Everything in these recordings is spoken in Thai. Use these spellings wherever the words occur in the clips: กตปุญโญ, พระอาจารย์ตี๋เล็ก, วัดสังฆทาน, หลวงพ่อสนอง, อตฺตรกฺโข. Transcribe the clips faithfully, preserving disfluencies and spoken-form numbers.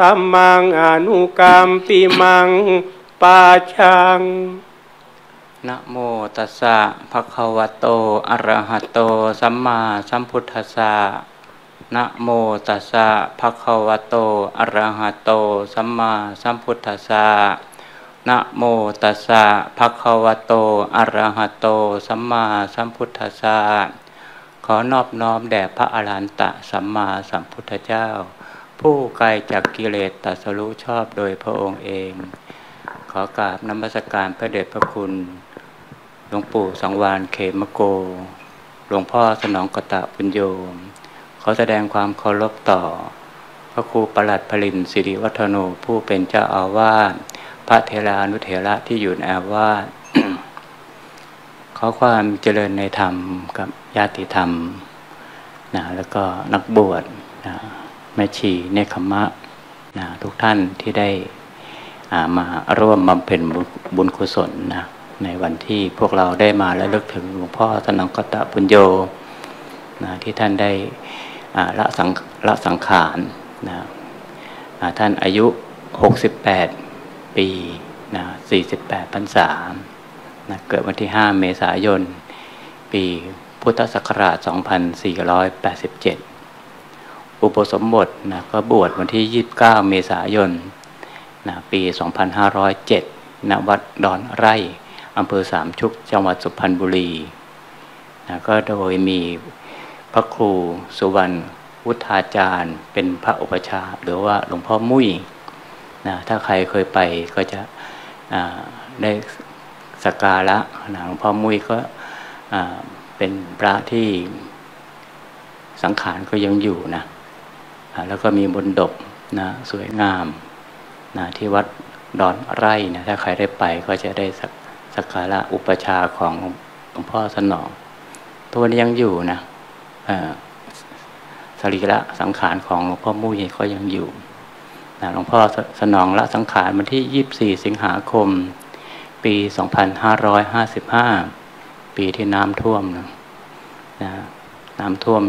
ธัมมังอนุกัมปิมังปาชังนะโมตัสสะภะคะวะโตอะระหะโตสัมมาสัมพุทธัสสะนะโมตัสสะภะคะวะโตอะระหะโตสัมมาสัมพุทธัสสะนะโมตัสสะภะคะวะโตอะระหะโตสัมมาสัมพุทธัสสะขอนอบน้อมแด่พระอรหันตสัมมาสัมพุทธเจ้าผู้ไกลจากกิเลสตรัสรู้ชอบโดยพระองค์เองขอกราบนมัสการพระเดชพระคุณหลวงปู่สังวาลเขมโกหลวงพ่อสนองกตปุญโญขอแสดงความเคารพต่อพระครูประหลัดผลินสิริวัฒโนผู้เป็นเจ้าอาวาสพระเถรานุเถระที่อยู่ในอาวาส ขอความเจริญในธรรมกับญาติธรรมนะแล้วก็นักบวชนะแม่ชีเนกขมะนะทุกท่านที่ได้มาร่วมบำเพ็ญบุญกุศลนะในวันที่พวกเราได้มาและระลึกถึงหลวงพ่อสนองกตปุญโญนะที่ท่านได้ละสังละสังขารนะท่านอายุหกสิบแปดปีนะสี่สิบแปดพรรษานะเกิดวันที่ห้าเมษายนปีพุทธศักราชสองพันสี่ร้อยแปดสิบเจ็ดอุปสมบทนะก็บวชวันที่ยี่สิบเก้าเมษายนนะปีสองพันห้าร้อยเจ็ดณวัดดอนไร่อำเภอสามชุกจังหวัดสุพรรณบุรีนะก็โดยมีพระครูสุวรรณวุฒาจารย์เป็นพระอุปชฌาย์หรือว่าหลวงพ่อมุ้ยนะถ้าใครเคยไปก็จะได้สักการะนะหลวงพ่อมุ้ยก็เป็นพระที่สังขารก็ยังอยู่นะแล้วก็มีมณฑปนะสวยงามนะที่วัดดอนไร่นะถ้าใครได้ไปก็จะได้สักการะอุปชาของหลวงพ่อสนองตัวนี้ยังอยู่นะสรีระสังขารของหลวงพ่อมุ้ยก็ยังอยู่นะหลวงพ่อสนองละสังขารวันที่ ยี่สิบสี่ สิงหาคมปี สองพันห้าร้อยห้าสิบห้า ปีที่น้ำท่วมนะน้ำท่วม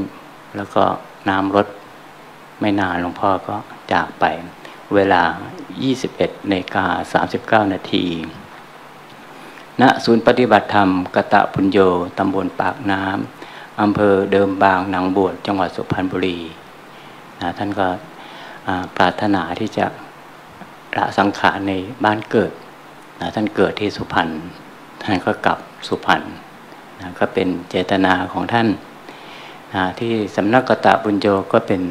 แล้วก็น้ำลดไม่นานหลวงพ่อก็จากไปเวลา ยี่สิบเอ็ดนาฬิกาสามสิบเก้า นาทีณศูนย์ปฏิบัติธรรมกตปุญโญตำบลปากน้ำอำเภอเดิมบางนางบวชจังหวัดสุพรรณบุรีนะท่านก็ปรารถนาที่จะละสังขารในบ้านเกิดนะท่านเกิดที่สุพรรณท่านก็กลับสุพรรณนะก็เป็นเจตนาของท่านนะที่สำนักกตปุญโญก็เป็น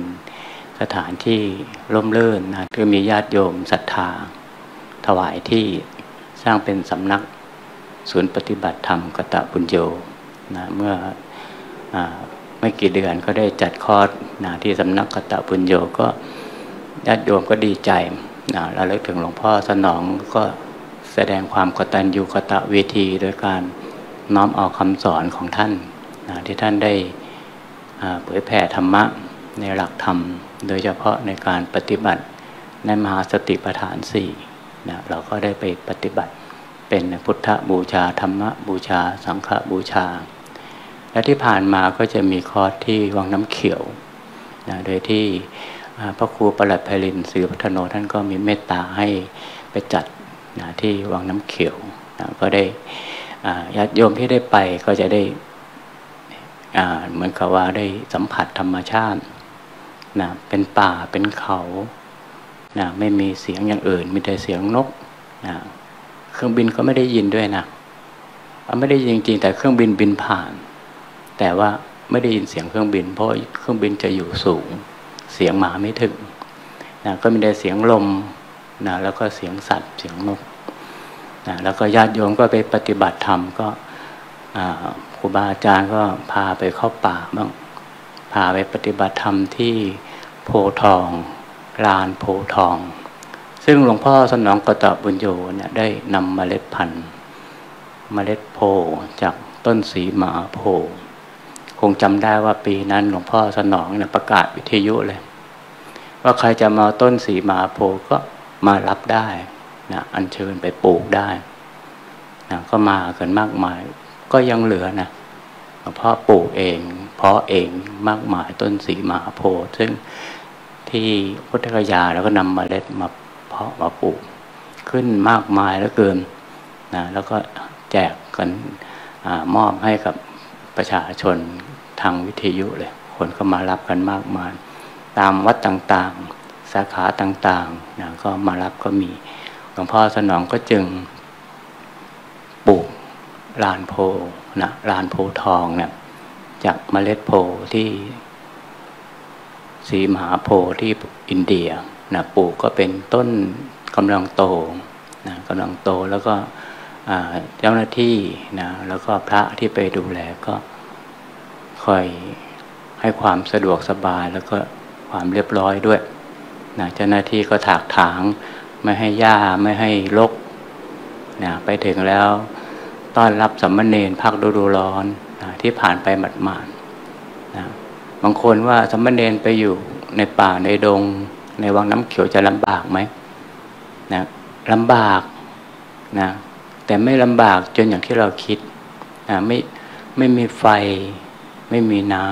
สถานที่ร่มรื่นนะคือมีญาติโยมศรัทธาถวายที่สร้างเป็นสำนักศูนย์ปฏิบัติธรรมกตปุญโญนะเมื่ออไม่กี่เดือนก็ได้จัดคอร์สนะที่สำนักกตปุญโญก็ญาติโยมก็ดีใจนะระลึกถึงหลวงพ่อสนองก็แสดงความกตัญญูกตเวทีโดยการน้อมเอาคำสอนของท่านนะที่ท่านได้เผยแผ่ธรรมะในหลักธรรมโดยเฉพาะในการปฏิบัติในมหาสติปัฏฐานสี่นะเราก็ได้ไปปฏิบัติเป็นพุทธบูชาธรรมบูชาสังฆบูชาและที่ผ่านมาก็จะมีคอร์สที่วังน้ำเขียวนะโดยที่พระครูประหลัดไพลินศิริวัฒโนท่านก็มีเมตตาให้ไปจัดนะที่วังน้ำเขียวนะก็ได้ญาติโยมที่ได้ไปก็จะได้เหมือนกับว่าได้สัมผัสธรรมชาตินะเป็นป่าเป็นเขานะไม่มีเสียงอย่างอื่นมีแต่เสียงนกนะเครื่องบินก็ไม่ได้ยินด้วยนะไม่ได้ยินจริงแต่เครื่องบินบินผ่านแต่ว่าไม่ได้ยินเสียงเครื่องบินเพราะเครื่องบินจะอยู่สูงเสียงหมาไม่ถึงนะก็มีแต่เสียงลมนะแล้วก็เสียงสัตว์เสียงนกนะแล้วก็ญาติโยมก็ไปปฏิบัติธรรมก็ครูบาอาจารย์ก็พาไปเข้าป่าบ้างพาไปปฏิบัติธรรมที่โพทองลานโพทองซึ่งหลวงพ่อสนองกตปุญโญเนี่ยได้นำเมล็ดพันธุ์เมล็ดโพจากต้นสีหมาโพคงจำได้ว่าปีนั้นหลวงพ่อสนองเนี่ยประกาศวิทยุเลยว่าใครจะมาต้นสีหมาโพก็มารับได้นะอัญเชิญไปปลูกได้นะก็มากันมากมายก็ยังเหลือนะหลวงพ่อปลูกเองเพาะเองมากมายต้นสีหมาโพซึ่ง ที่พุทธคยาแล้วก็นำเมล็ดมาเพาะมาปลูกขึ้นมากมายเหลือเกินนะแล้วก็แจกกันอมอบให้กับประชาชนทางวิทยุเลยคนก็มารับกันมากมายตามวัดต่างๆสาขาต่างๆนะก็มารับก็มีหลวงพ่อสนองก็จึงปลูกลานโพนะลานโพทองเนี่ยจากเมล็ดโพที่ศรีมหาโพธิ์ที่อินเดียนะปลูกก็เป็นต้นกำลังโตนะกำลังโตแล้วก็เจ้าหน้าที่นะแล้วก็พระที่ไปดูแลก็คอยให้ความสะดวกสบายแล้วก็ความเรียบร้อยด้วยนะเจ้าหน้าที่ก็ถากถางไม่ให้หญ้าไม่ให้รกนะไปถึงแล้วต้อนรับสามเณรภาคฤดูร้อนนะที่ผ่านไปหมาดๆนะบางคนว่าสามเณรไปอยู่ในป่าในดงในวังน้ำเขียวจะลำบากไหมนะลำบากนะแต่ไม่ลำบากจนอย่างที่เราคิดนะไม่ไม่มีไฟไม่มีน้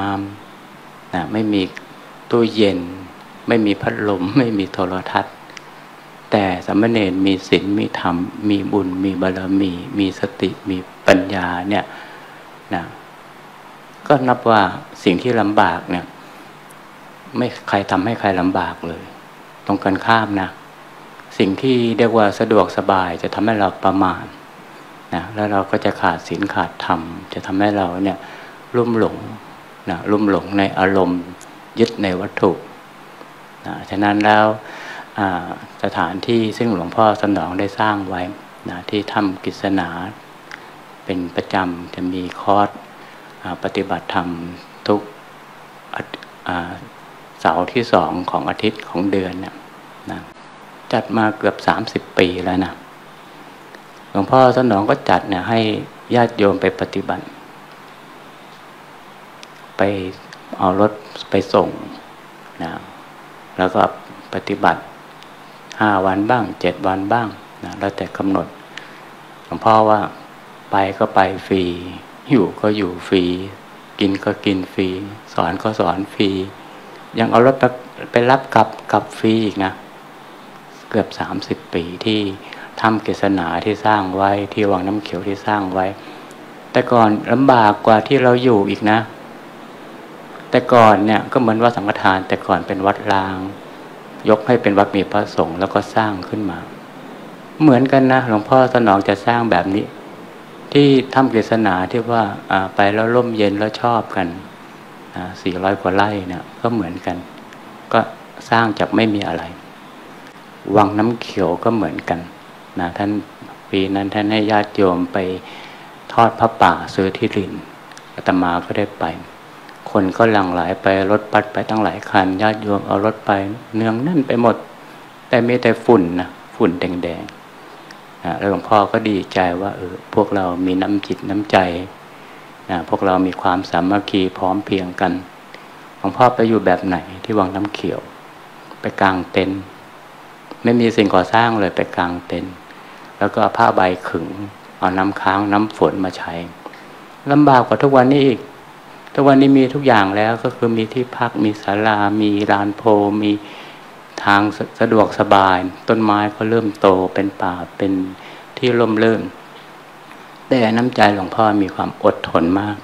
ำนะไม่มีตู้เย็นไม่มีพัดลมไม่มีโทรทัศน์แต่สามเณรมีศีลมีธรรมมีบุญมีบารมีมีสติมีปัญญาเนี่ยนะก็นับว่าสิ่งที่ลำบากเนี่ยไม่ใครทำให้ใครลำบากเลยตรงกันข้ามนะสิ่งที่เรียกว่าสะดวกสบายจะทำให้เราประมาทนะแล้วเราก็จะขาดศีลขาดธรรมจะทำให้เราเนี่ยลุ่มหลงนะลุ่มหลงในอารมณ์ยึดในวัตถุนะฉะนั้นแล้วสถานที่ซึ่งหลวงพ่อสนองได้สร้างไว้นะที่ถ้ำกิษณาเป็นประจำจะมีคอร์สปฏิบัติธรรมทุกเสาร์ที่สองของอาทิตย์ของเดือนนะนะจัดมาเกือบสามสิบปีแล้วนะหลวงพ่อสนองก็จัดเนี่ยให้ญาติโยมไปปฏิบัติไปเอารถไปส่งนะแล้วก็ปฏิบัติห้าวันบ้างเจ็ดวันบ้างนะแล้วแต่กำหนดหลวงพ่อว่าไปก็ไปฟรีอยู่ก็อยู่ฟรีกินก็กินฟรีสอนก็สอนฟรียังเอารถไปรับกลับกลับฟรีอีกนะเกือบสามสิบปีที่ทำเกษณาที่สร้างไว้ที่วังน้ำเขียวที่สร้างไว้แต่ก่อนลำบากกว่าที่เราอยู่อีกนะแต่ก่อนเนี่ยก็เหมือนว่าสังฆทานแต่ก่อนเป็นวัดร้างยกให้เป็นวัดมีพระสงฆ์แล้วก็สร้างขึ้นมาเหมือนกันนะหลวงพ่อสนองจะสร้างแบบนี้ที่ถ้ำเกษณาที่ว่าไปแล้วร่มเย็นแล้วชอบกันสี่ร้อยกว่าไร่เนี่ยก็เหมือนกันก็สร้างจากไม่มีอะไรวังน้ำเขียวก็เหมือนกันนะท่านปีนั้นท่านให้ญาติโยมไปทอดพระป่าซื้อที่ดินอาตมาก็ได้ไปคนก็หลั่งไหลไปรถปัดไปตั้งหลายคันญาติโยมเอารถไปเนืองนั่นไปหมดแต่มีแต่ฝุ่นนะฝุ่นแดงๆนะแล้วหลวงพ่อก็ดีใจว่าเออพวกเรามีน้ำจิตน้ำใจนะพวกเรามีความสามัคคีพร้อมเพรียงกันหลวงพ่อไปอยู่แบบไหนที่วังน้ำเขียวไปกางเต็นท์ไม่มีสิ่งก่อสร้างเลยไปกางเต็นท์แล้วก็ผ้าใบขึงเอาน้ำค้างน้ำฝนมาใช้ลำบากกว่าทุกวันนี้อีกทุกวันนี้มีทุกอย่างแล้วก็คือมีที่พักมีศาลามีลานโพมีทางสะดวกสบายต้นไม้ก็เริ่มโตเป็นป่าเป็นที่ร่มรื่นแต่น้ำใจหลวงพ่อมีความอดทนมาก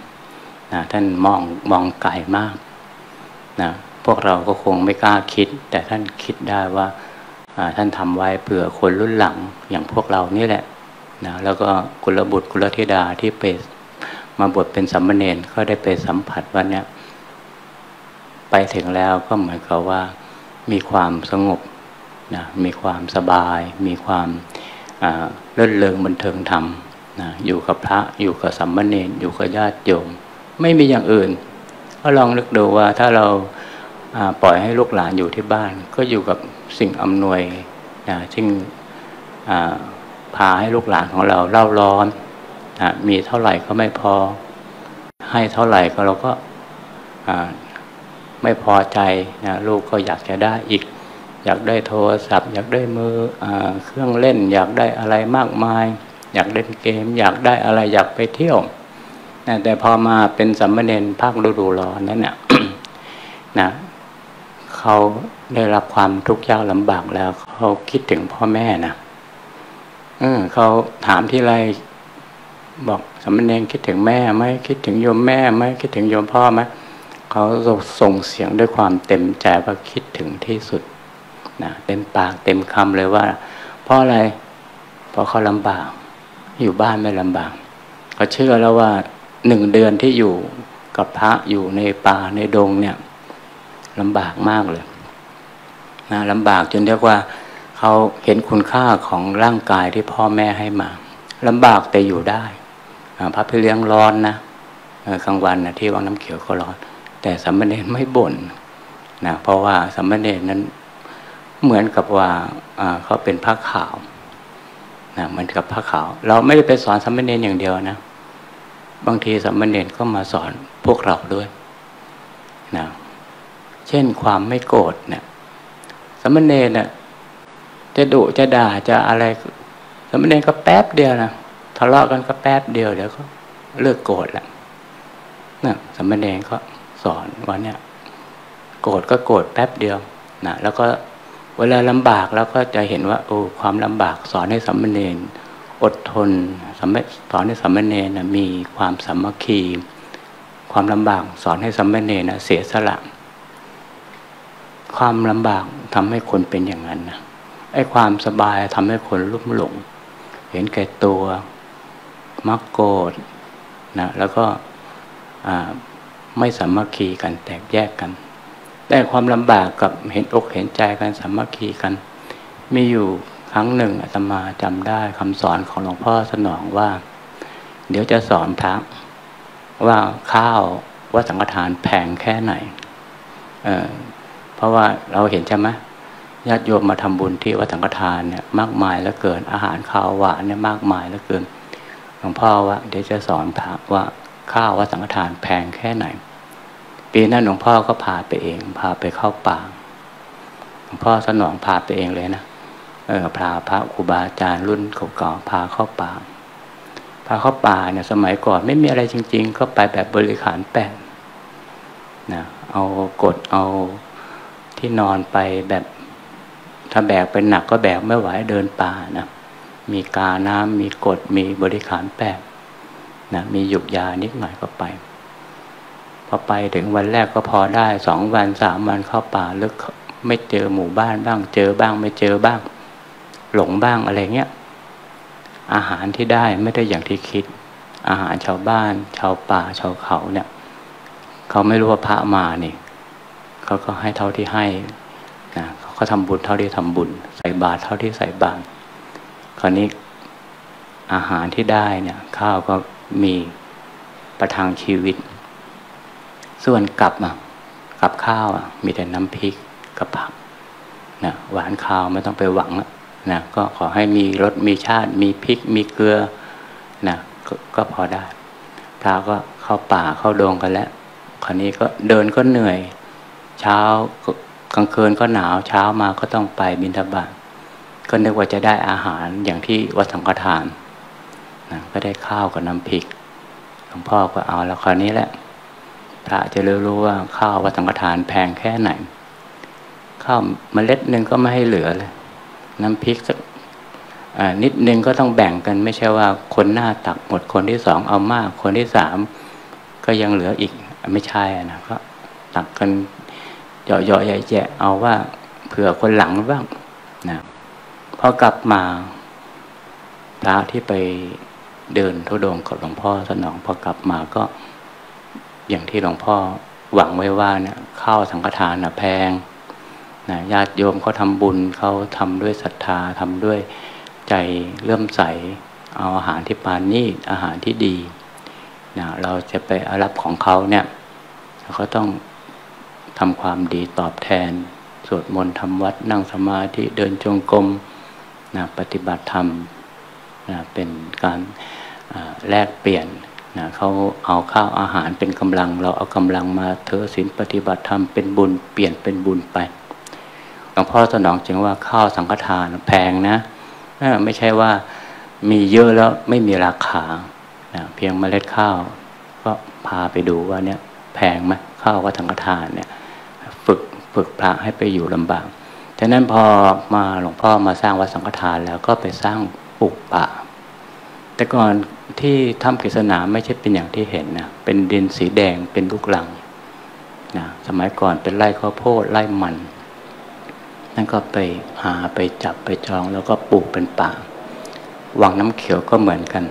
นะท่านมองมองไกลมากนะพวกเราก็คงไม่กล้าคิดแต่ท่านคิดได้ว่าท่านทำไว้เผื่อคนรุ่นหลังอย่างพวกเรานี่แหละนะแล้วก็กุลบุตรกุลธิดาที่ไปมาบวชเป็นสามเณรก็ได้ไปสัมผัสว่าเนี่ยไปถึงแล้วก็เหมือนกับว่ามีความสงบนะมีความสบายมีความเลื่อนเลิงบันเทิงธรรมนะอยู่กับพระอยู่กับสามเณรอยู่กับญาติโยมไม่มีอย่างอื่นก็ลองนึกดูว่าถ้าเราปล่อยให้ลูกหลานอยู่ที่บ้านก็อยู่กับสิ่งอำนวยนะซึ่งพาให้ลูกหลานของเราเล่าร้อนนะมีเท่าไหร่ก็ไม่พอให้เท่าไหร่ก็เราก็ไม่พอใจนะลูกก็อยากจะได้อีกอยากได้โทรศัพท์อยากได้มือเครื่องเล่นอยากได้อะไรมากมายอยากเล่นเกมอยากได้อะไรอยากไปเที่ยวนะแต่พอมาเป็นสามเณรภาคฤดูร้อนนั่นเนี่ยนะเขา ได้รับความทุกข์ยากลำบากแล้วเขาคิดถึงพ่อแม่นะเออเขาถามที่ไรบอกสามเณรคิดถึงแม่ไหมคิดถึงโยมแม่ไหมคิดถึงโยมพ่อไหมเขาส่งเสียงด้วยความเต็มใจว่าคิดถึงที่สุดนะเต็มปากเต็มคำเลยว่าเพราะอะไรเพราะเขาลำบากอยู่บ้านไม่ลำบากเขาเชื่อแล้วว่าหนึ่งเดือนที่อยู่กับพระอยู่ในป่าในดงเนี่ยลำบากมากเลยนะลำบากจนเรียกว่าเขาเห็นคุณค่าของร่างกายที่พ่อแม่ให้มาลำบากแต่อยู่ได้พระพี่เลี้ยงร้อนนะกลางวันนะที่วังน้ำเขียวก็ร้อนแต่สามเณรไม่บ่นนะเพราะว่าสามเณรนั้นเหมือนกับว่าเขาเป็นผ้าขาวนะเหมือนกับผ้าขาวเราไม่ได้ไปสอนสามเณรอย่างเดียวนะบางทีสามเณรก็มาสอนพวกเราด้วยนะเช่นความไม่โกรธเนี่ยสามเณรน่ะจะดุจะด่าจะอะไรสามเณรก็แป๊บเดียวนะทะเลาะกันก็แป๊บเดียวเดี๋ยวก็เลิกโกรธแล้วนะสามเณรก็สอนว่าเนี่ยโกรธก็โกรธแป๊บเดียวนะแล้วก็เวลาลำบากเราก็จะเห็นว่าโอ้ความลำบากสอนให้สามเณรอดทนสอนให้สามเณรนะมีความสามัคคีความลำบากสอนให้สามเณรนะเสียสละความลำบากทำให้คนเป็นอย่างนั้นนะไอ้ความสบายทำให้คนลุ่มหลงเห็นแก่ตัวมักโกรธนะแล้วก็ไม่สามัคคีกันแตกแยกกันได้ความลำบากกับเห็นอกเห็นใจกันสามัคคีกันมีอยู่ครั้งหนึ่งอาตมาจำได้คำสอนของหลวงพ่อสนองว่าเดี๋ยวจะสอนพระว่าข้าวว่าสังฆทานแพงแค่ไหน เ, เพราะว่าเราเห็นใช่ไหมญาติโยมมาทำบุญที่วัดสังฆทานเนี่ยมากมายเหลือเกินอาหารข้าวหวานเนี่ยมากมายเหลือเกินหลวงพ่อว่าเดี๋ยวจะสอนพระว่าข้าววัดสังฆทานแพงแค่ไหนปีนั้นหลวงพ่อก็พาไปเองพาไปเข้าป่าหลวงพ่อสนองพาไปเองเลยนะเออพาพระครูบาอาจารย์รุ่นเก่าๆพาเข้าป่าพาเข้าป่าเนี่ยสมัยก่อนไม่มีอะไรจริงๆก็ไปแบบบริขารแปดนะเอากดเอาที่นอนไปแบบถ้าแบกไปหนักก็แบกไม่ไหวเดินป่านะมีกาน้ำมีกดมีบริขารแปดนะมีหยุกยานิดหน่อยก็ไปพอไปถึงวันแรกก็พอได้สองวันสามวันเข้าป่าลึกไม่เจอหมู่บ้านบ้างเจอบ้างไม่เจอบ้างหลงบ้างอะไรเงี้ยอาหารที่ได้ไม่ได้อย่างที่คิดอาหารชาวบ้านชาวป่าชาวเขาเนี่ยเขาไม่รู้ว่าพระมานี่เขาก็ให้เท่าที่ให้นะเขาก็ทำบุญเท่าที่ทำบุญใส่บาตรเท่าที่ใส่บาตรคราวนี้อาหารที่ได้เนี่ยข้าวก็มีประทังชีวิตส่วนกลับอ่ะกับข้าวอ่ะมีแต่น้ำพริกกับผักนะหวานข้าวไม่ต้องไปหวังนะก็ขอให้มีรสมีชาติมีพริกมีเกลือนะ ก, ก็พอได้พระก็เข้าป่าเข้าดงกันแล้วคราวนี้ก็เดินก็เหนื่อยเช้ากลางคืนก็หนาวเช้ามาก็ต้องไปบิณฑบาตก็นึกว่าจะได้อาหารอย่างที่วัดสังฆทานนะก็ได้ข้าวกับน้ำพริกหลวงพ่อก็เอาแล้วคราวนี้แหละพระจะรู้ว่าข้าววัดสังฆทานแพงแค่ไหนข้าวเมล็ดนึงก็ไม่ให้เหลือเลยน้ำพริกสักนิดนึงก็ต้องแบ่งกันไม่ใช่ว่าคนหน้าตักหมดคนที่สองเอามากคนที่สามก็ยังเหลืออีกไม่ใช่นะก็ตักกันเยอะๆใหญ่แยะเอาว่าเผื่อคนหลังบ้างนะพอกลับมาพระที่ไปเดินธุดงค์กับหลวงพ่อสนองพอกลับมาก็อย่างที่หลวงพ่อหวังไว้ว่าเนี่ยข้าวสังฆทานน่ะแพงนะญาติโยมเขาทำบุญเขาทำด้วยศรัทธาทำด้วยใจเลื่อมใสเอาอาหารที่ปานนี้อาหารที่ดีนะเราจะไปรับของเขาเนี่ยเราก็ต้องทำความดีตอบแทนสวดมนต์ทำวัดนั่งสมาธิเดินจงกรมนะปฏิบัติธรรมนะเป็นการแลกเปลี่ยนนะเขาเอาข้าวอาหารเป็นกำลังเราเอากำลังมาเถอศีลปฏิบัติธรรมเป็นบุญเปลี่ยนเป็นบุญไปหลวงพ่อสนองจึงว่าข้าวสังฆทานแพงนะไม่ใช่ว่ามีเยอะแล้วไม่มีราคานะเพียงเมล็ดข้าวก็พาไปดูว่าเนี่ยแพงไหมข้าววัดสังฆทานเนี่ยฝึก ฝึกพระให้ไปอยู่ลำบากฉะนั้นพอมาหลวงพ่อมาสร้างวัดสังฆทานแล้วก็ไปสร้างปลูกป่าแต่ก่อนที่ถ้ำกฤษณาไม่ใช่เป็นอย่างที่เห็นนะเป็นดินสีแดงเป็นลูกรังนะสมัยก่อนเป็นไร่ข้าวโพดไร่มันนั่นก็ไปหาไปจับไปจองแล้วก็ปลูกเป็นป่าวังน้ำเขียวก็เหมือนกัน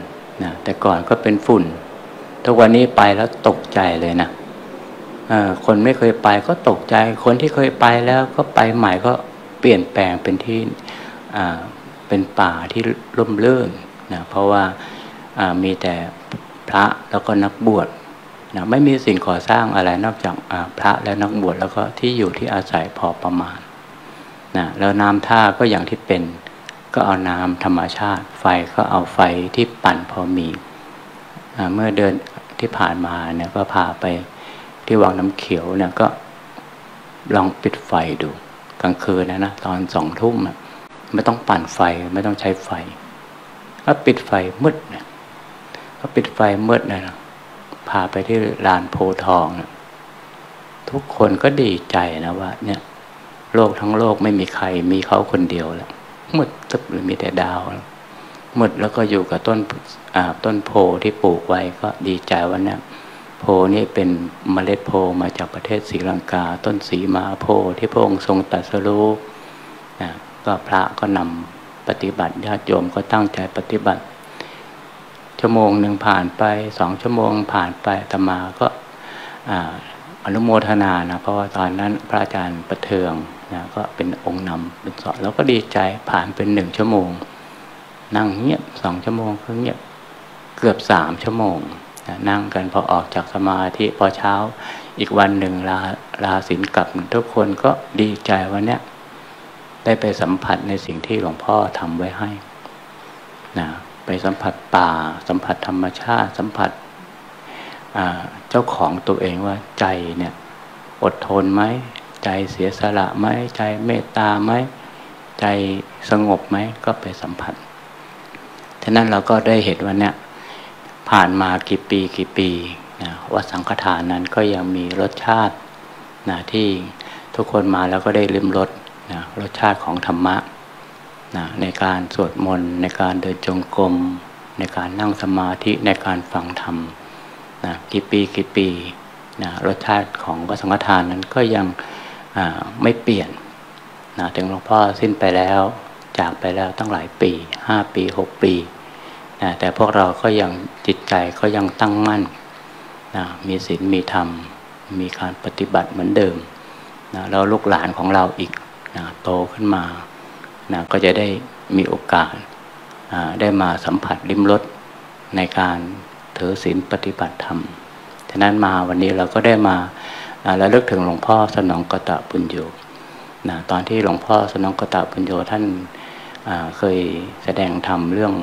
นะแต่ก่อนก็เป็นฝุ่นทุกวันนี้ไปแล้วตกใจเลยนะคนไม่เคยไปก็ตกใจคนที่เคยไปแล้วก็ไปใหม่ก็เปลี่ยนแปลงเป็นที่เป็นป่าที่ร่มรื่นนะเพราะว่ามีแต่พระแล้วก็นักบวชนะไม่มีสิ่งก่อสร้างอะไรนอกจากพระและนักบวชแล้วก็ที่อยู่ที่อาศัยพอประมาณนะแล้วน้ำท่าก็อย่างที่เป็นก็เอาน้ำธรรมชาติไฟก็เอาไฟที่ปั่นพอมีเมื่อเดือนที่ผ่านมาเนี่ยก็พาไปที่วังน้ำเขียวเนี่ยก็ลองปิดไฟดูกลางคืนนะนะตอนสองทุ่มไม่ต้องปั่นไฟไม่ต้องใช้ไฟก็ปิดไฟมืดเนี่ยก็ปิดไฟมืดนะพาไปที่ลานโพทองนะทุกคนก็ดีใจนะว่าเนี่ยโลกทั้งโลกไม่มีใครมีเขาคนเดียวแล้วมืดตึ๊บหรือมีแต่ดาวมืดแล้วก็อยู่กับต้นต้นโพที่ปลูกไว้ก็ดีใจว่าเนี่ยโพนี่เป็นเมล็ดโพมาจากประเทศศรีลังกาต้นสีมาโพที่พระองค์ทรงตรัสรู้นะก็พระก็นำปฏิบัติญาติโยมก็ตั้งใจปฏิบัติชั่วโมงหนึ่งผ่านไปสองชั่วโมงผ่านไปอาตมาก็อนุโมทนานะเพราะว่าตอนนั้นพระอาจารย์ประเทืองนะก็เป็นองค์นำเป็นสอนแล้วก็ดีใจผ่านเป็นหนึ่งชั่วโมงนั่งเงียบสองชั่วโมงก็เงียบเกือบสามชั่วโมงนะนั่งกันพอออกจากสมาธิพอเช้าอีกวันหนึ่งลาลาศีลกลับทุกคนก็ดีใจวันเนี้ยได้ไปสัมผัสในสิ่งที่หลวงพ่อทำไว้ให้นะไปสัมผัสป่าสัมผัสธรรมชาติสัมผัสเจ้าของตัวเองว่าใจเนี่ยอดทนไหมใจเสียสละไหมใจเมตตาไหมใจสงบไหมก็ไปสัมผัสฉะนั้นเราก็ได้เห็นว่าเนี่ยผ่านมากี่ปีกี่ปีนะวัดสังฆทานนั้นก็ยังมีรสชาตินะที่ทุกคนมาแล้วก็ได้ลิ้มรสนะรสชาติของธรรมะนะในการสวดมนต์ในการเดินจงกรมในการนั่งสมาธิในการฟังธรรมนะกี่ปีกี่ปีนะรสชาติของวัดสังฆทานนั้นก็ยังไม่เปลี่ยนนะถึงหลวงพ่อสิ้นไปแล้วจากไปแล้วตั้งหลายปีห้าปีหกปีนะแต่พวกเราก็ยังจิตใจก็ยังตั้งมั่นนะมีศีลมีธรรมมีการปฏิบัติเหมือนเดิมนะแล้วลูกหลานของเราอีกนะโตขึ้นมานะก็จะได้มีโอกาสนะได้มาสัมผัสลิ้มรสในการถือศีลปฏิบัติธรรมฉะนั้นมาวันนี้เราก็ได้มาและเลิกถึงหลวงพ่อสนองกตปุญโญนะตอนที่หลวงพ่อสนองกตปุญโญท่านเคยแสดงธรรมเรื่อง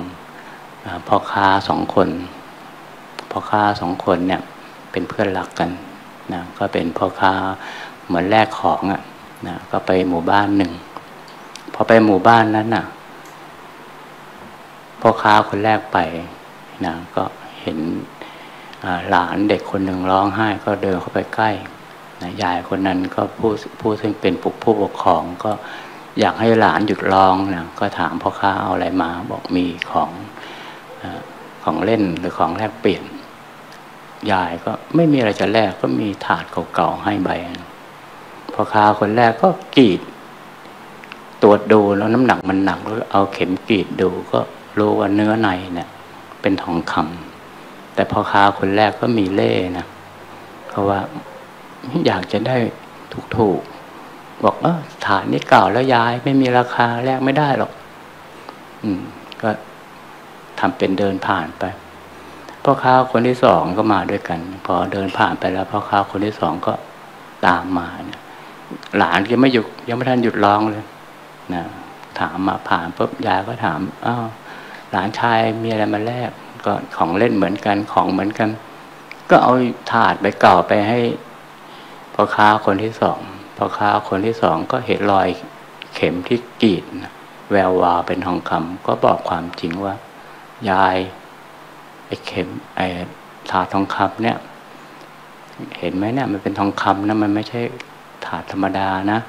พ่อค้าสองคนพ่อค้าสองคนเนี่ยเป็นเพื่อนรักกันนะก็เป็นพ่อค้าเหมือนแลกของอ่ะนะก็ไปหมู่บ้านหนึ่งพอไปหมู่บ้านนั้นน่ะพ่อค้าคนแรกไปนะก็เห็นหลานเด็กคนหนึ่งร้องไห้ก็เดินเข้าไปใกล้นะยายคนนั้นก็ผู้ผู้ซึ่งเป็นผู้ปกครองก็อยากให้หลานหยุดร้องนะก็ถามพ่อค้าเอาอะไรมาบอกมีของของเล่นหรือของแลกเปลี่ยนยายก็ไม่มีอะไรจะแลกก็มีถาดเก่าๆให้ใบพ่อค้าคนแรกก็กรีดตรวจดูแล้วน้ำหนักมันหนักแล้วเอาเข็มกรีดดูก็รู้ว่าเนื้อในเนี่ยเป็นทองคำแต่พ่อค้าคนแรกก็มีเล่นะเพราะว่าอยากจะได้ถูกๆบอกเออถาดนี้เก่าแล้วยายไม่มีราคาแลกไม่ได้หรอกอืมก็ทำเป็นเดินผ่านไปพ่อค้าคนที่สองก็มาด้วยกันพอเดินผ่านไปแล้วพ่อค้าคนที่สองก็ตามมาเนี่ยหลานยังไม่หยุดยังไม่ทันหยุดร้องเลยนะถามมาผ่านปุ๊บยายก็ถามอ้าวหลานชายมีอะไรมาแลกก็ของเล่นเหมือนกันของเหมือนกันก็เอาถาดใบเก่าไปให้พ่อค้าคนที่สองพ่อค้าคนที่สองก็เห็นรอยเข็มที่กรีดแวววาวเป็นทองคำก็บอกความจริงว่ายายไอ้เข็มไอ้ถาดทองคำเนี่ยเห็นไหมเนี่ยมันเป็นทองคำนะมันไม่ใช่ ถาดธรรมดานะ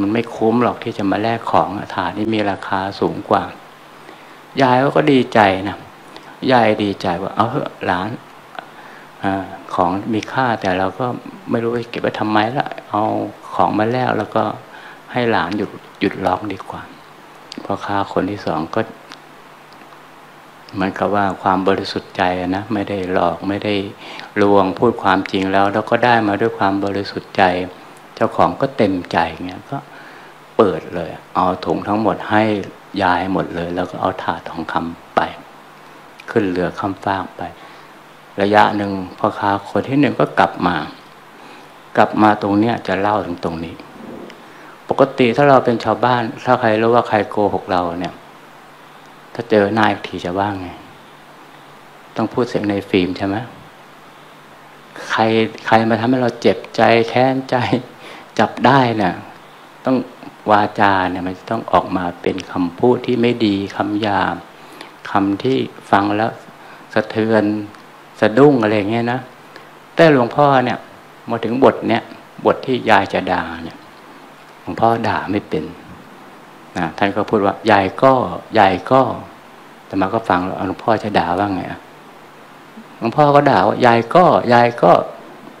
มันไม่คุ้มหรอกที่จะมาแลกของถาดนี่มีราคาสูงกว่ายายก็ดีใจนะยายดีใจว่าเอาเถอะหลานของมีค่าแต่เราก็ไม่รู้จะเก็บไว้ทำไมละเอาของมาแลกแล้วก็ให้หลานหยุดหยุดร้องดีกว่าเพราะค่าคนที่สองก็เหมือนกับว่าความบริสุทธิ์ใจนะไม่ได้หลอกไม่ได้ลวงพูดความจริงแล้วแล้วก็ได้มาด้วยความบริสุทธิ์ใจเจ้าของก็เต็มใจเงี้ยก็เปิดเลยเอาถุงทั้งหมดให้ยายหมดเลยแล้วก็เอาถาดทองคำไปขึ้นเรือข้ามฟากไประยะหนึ่งพ่อค้าคนที่หนึ่งก็กลับมากลับมาตรงเนี้ยจะเล่าถึงตรงนี้ปกติถ้าเราเป็นชาวบ้านถ้าใครรู้ว่าใครโกหกเราเนี่ยถ้าเจอหน้าอีกทีจะว่าไงต้องพูดเสียงในฟิล์มใช่ไหมใครใครมาทำให้เราเจ็บใจแค้นใจจับได้เนี่ยต้องวาจาเนี่ยมันจะต้องออกมาเป็นคำพูดที่ไม่ดีคำหยาบคำที่ฟังแล้วสะเทือนสะดุ้งอะไรเงี้ยนะแต่หลวงพ่อเนี่ยมาถึงบทเนี่ยบทที่ยายจะด่าเนี่ยหลวงพ่อด่าไม่เป็นนะท่านก็พูดว่ายายก็ยายก็แต่มาก็ฟังแล้วหลวงพ่อจะด่าว่าไงหลวงพ่อก็ด่าว่ายายก็ยายก็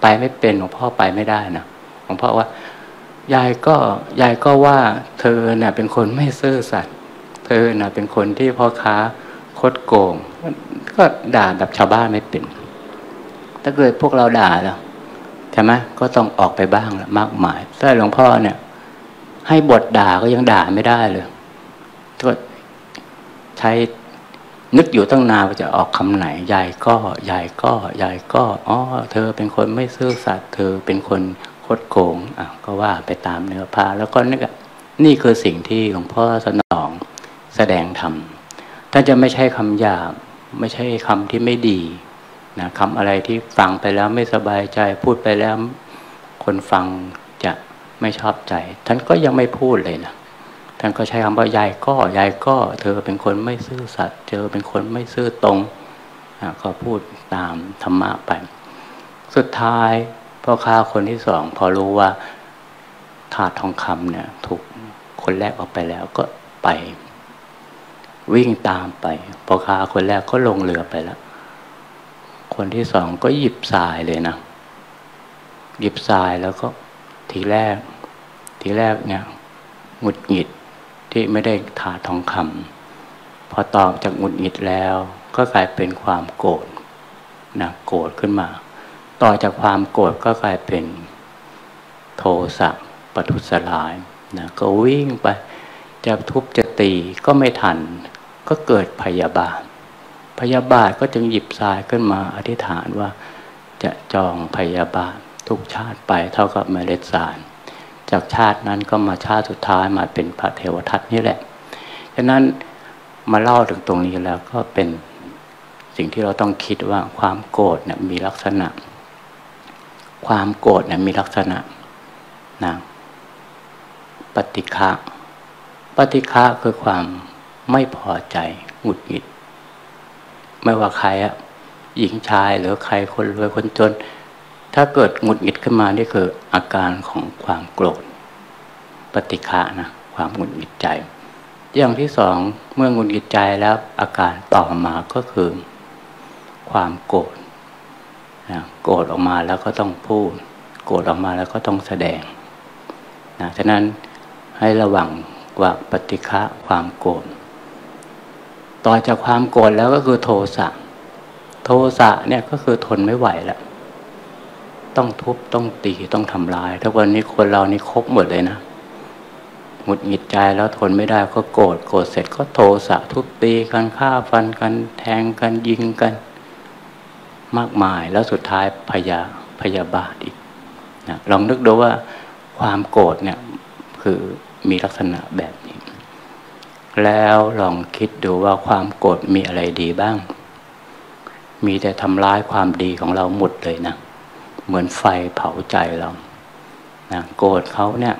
ไปไม่เป็นหลวงพ่อไปไม่ได้นะหลวงพ่อว่ายายก็ยายก็ว่าเธอเนี่ยเป็นคนไม่ซื่อสัตย์เธอเนี่ยเป็นคนที่พ่อค้าคดโกงก็ด่าแบบชาวบ้านไม่เป็นถ้าเกิดพวกเราด่าแล้วใช่ไหมก็ต้องออกไปบ้างละมากมายแต่หลวงพ่อเนี่ยให้บทด่าก็ยังด่าไม่ได้เลยก็ใช้นึกอยู่ตั้งนานว่าจะออกคำไหนยายก็ยายก็ยายก็อ๋อเธอเป็นคนไม่ซื่อสัตย์เธอเป็นคนคดโกงอ่ะก็ว่าไปตามเนื้อผ้าแล้วก็นี่ก็นี่คือสิ่งที่หลวงพ่อสนองแสดงธรรมท่านจะไม่ใช่คำหยาบไม่ใช่คำที่ไม่ดีนะคำอะไรที่ฟังไปแล้วไม่สบายใจพูดไปแล้วคนฟังจะไม่ชอบใจท่านก็ยังไม่พูดเลยนะท่านก็ใช้คำว่ายายก็ยายก็เธอเป็นคนไม่ซื่อสัตย์เธอเป็นคนไม่ซื่อตรงนะก็พูดตามธรรมะไปสุดท้ายพ่อค้าคนที่สองพอรู้ว่าถาดทองคำเนี่ยถูกคนแรกออกไปแล้วก็ไปวิ่งตามไปพ่อค้าคนแรกก็ลงเรือไปแล้วคนที่สองก็หยิบทรายเลยนะหยิบทรายแล้วก็ทีแรกทีแรกเนี่ยหงุดหงิดที่ไม่ได้ถาดทองคำพอตอบจากหงุดหงิดแล้วก็กลายเป็นความโกรธนะโกรธขึ้นมาต่อจากความโกรธก็กลายเป็นโทสะปทุสลายนะก็วิ่งไปจะทุบจะตีก็ไม่ทันก็เกิดพยาบาทพยาบาทก็จึงหยิบทรายขึ้นมาอธิษฐานว่าจะจองพยาบาททุกชาติไปเท่ากับเมล็ดทรายจากชาตินั้นก็มาชาติสุดท้ายมาเป็นพระเทวทัตนี่แหละฉะนั้นมาเล่าถึงตรงนี้แล้วก็เป็นสิ่งที่เราต้องคิดว่าความโกรธเนี่ยมีลักษณะความโกรธเนี่ยมีลักษณะนะปฏิฆะปฏิฆะคือความไม่พอใจหงุดหงิดไม่ว่าใครอะหญิงชายหรือใครคนรวยคนจนถ้าเกิดหงุดหงิดขึ้นมานี่คืออาการของความโกรธปฏิฆะนะความหงุดหงิดใจอย่างที่สองเมื่อหงุดหงิดใจแล้วอาการต่อมาก็คือความโกรธนะโกรธออกมาแล้วก็ต้องพูดโกรธออกมาแล้วก็ต้องแสดงนะฉะนั้นให้ระวังว่าปฏิฆะความโกรธต่อจากความโกรธแล้วก็คือโทสะโทสะเนี่ยก็คือทนไม่ไหวแล้วต้องทุบต้องตีต้องทำร้ายทุกวันนี้คนเรานี่ครบหมดเลยนะหงุดหงิดใจแล้วทนไม่ได้ก็โกรธโกรธเสร็จก็โทสะทุบตีกันฆ่าฟันกันแทงกันยิงกันมากมายแล้วสุดท้ายพยาพยาบาทอีกนะลองนึกดูว่าความโกรธเนี่ยคือมีลักษณะแบบนี้แล้วลองคิดดูว่าความโกรธมีอะไรดีบ้างมีแต่ทำร้ายความดีของเราหมดเลยนะเหมือนไฟเผาใจเรานะโกรธเขาเนี่ย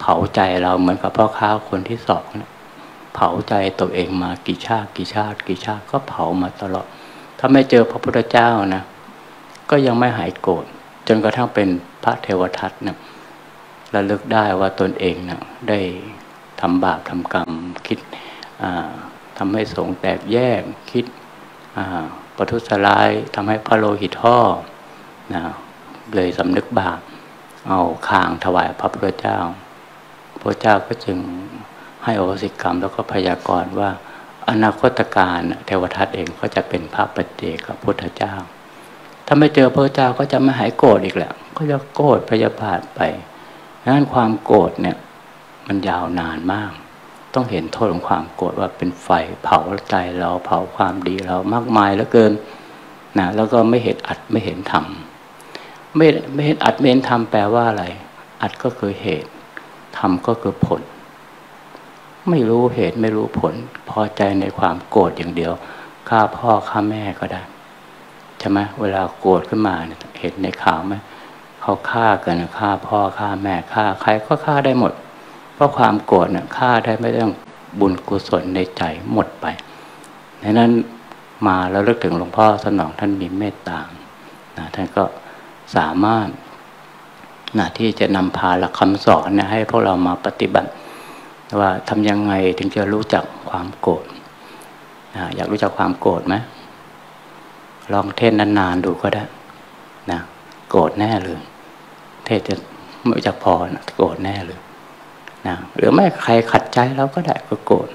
เผาใจเราเหมือนกับพ่อค้าคนที่สองเนี่ยเผาใจตัวเองมากี่ชาติกี่ชาติกี่ชาติก็เผามาตลอดถ้าไม่เจอพระพุทธเจ้านะก็ยังไม่หายโกรธจนกระทั่งเป็นพระเทวทัตเนี่ย ระลึกได้ว่าตนเองนะได้ทำบาปทำกรรมคิดทำให้สงฆ์แตกแยกคิดประทุษร้ายทำให้พระโลหิตห่อนะเลยสำนึกบาปเอาคางถวายพระพุทธเจ้าพระเจ้าก็จึงให้อโหสิกรรมแล้วก็พยากรณ์ว่าอนาคตการเทวทัตเองก็จะเป็นพระปัจเจกพุทธเจ้าถ้าไม่เจอพระเจ้าก็จะไม่หายโกรธอีกแหละก็จะโกรธพยาบาทไปดังนั้นความโกรธเนี่ยมันยาวนานมากต้องเห็นโทษของความโกรธว่าเป็นไฟเผาใจเราเผาความดีเรามากมายเหลือเกินนะแล้วก็ไม่เห็นอัดไม่เห็นทำไม่ไม่เห็นอัดไม่เห็นทำแปลว่าอะไรอัดก็คือเหตุทำก็คือผลไม่รู้เหตุไม่รู้ผลพอใจในความโกรธอย่างเดียวฆ่าพ่อฆ่าแม่ก็ได้ใช่ไหมเวลาโกรธขึ้นมาเนี่ยเห็นในข่าวไหมเขาฆ่ากันฆ่าพ่อฆ่าแม่ฆ่าใครก็ฆ่าได้หมดเพราะความโกรธเนี่ยฆ่าได้ไม่ต้องบุญกุศลในใจหมดไปดังนั้นมาแล้วเลิกถึงหลวงพ่อสนองท่านมีเมตตานะท่านก็สามารถนะที่จะนำพาหลักคำสอนเนี่ยให้พวกเรามาปฏิบัติว่าทำยังไงถึงจะรู้จักความโกรธนะอยากรู้จักความโกรธไหมลองเทศนานๆดูก็ได้นะโกรธแน่เลยเทศจะไม่รู้จักพอนะโกรธแน่เลยนะหรือไม่ใครขัดใจเราก็ได้ก็โกรธ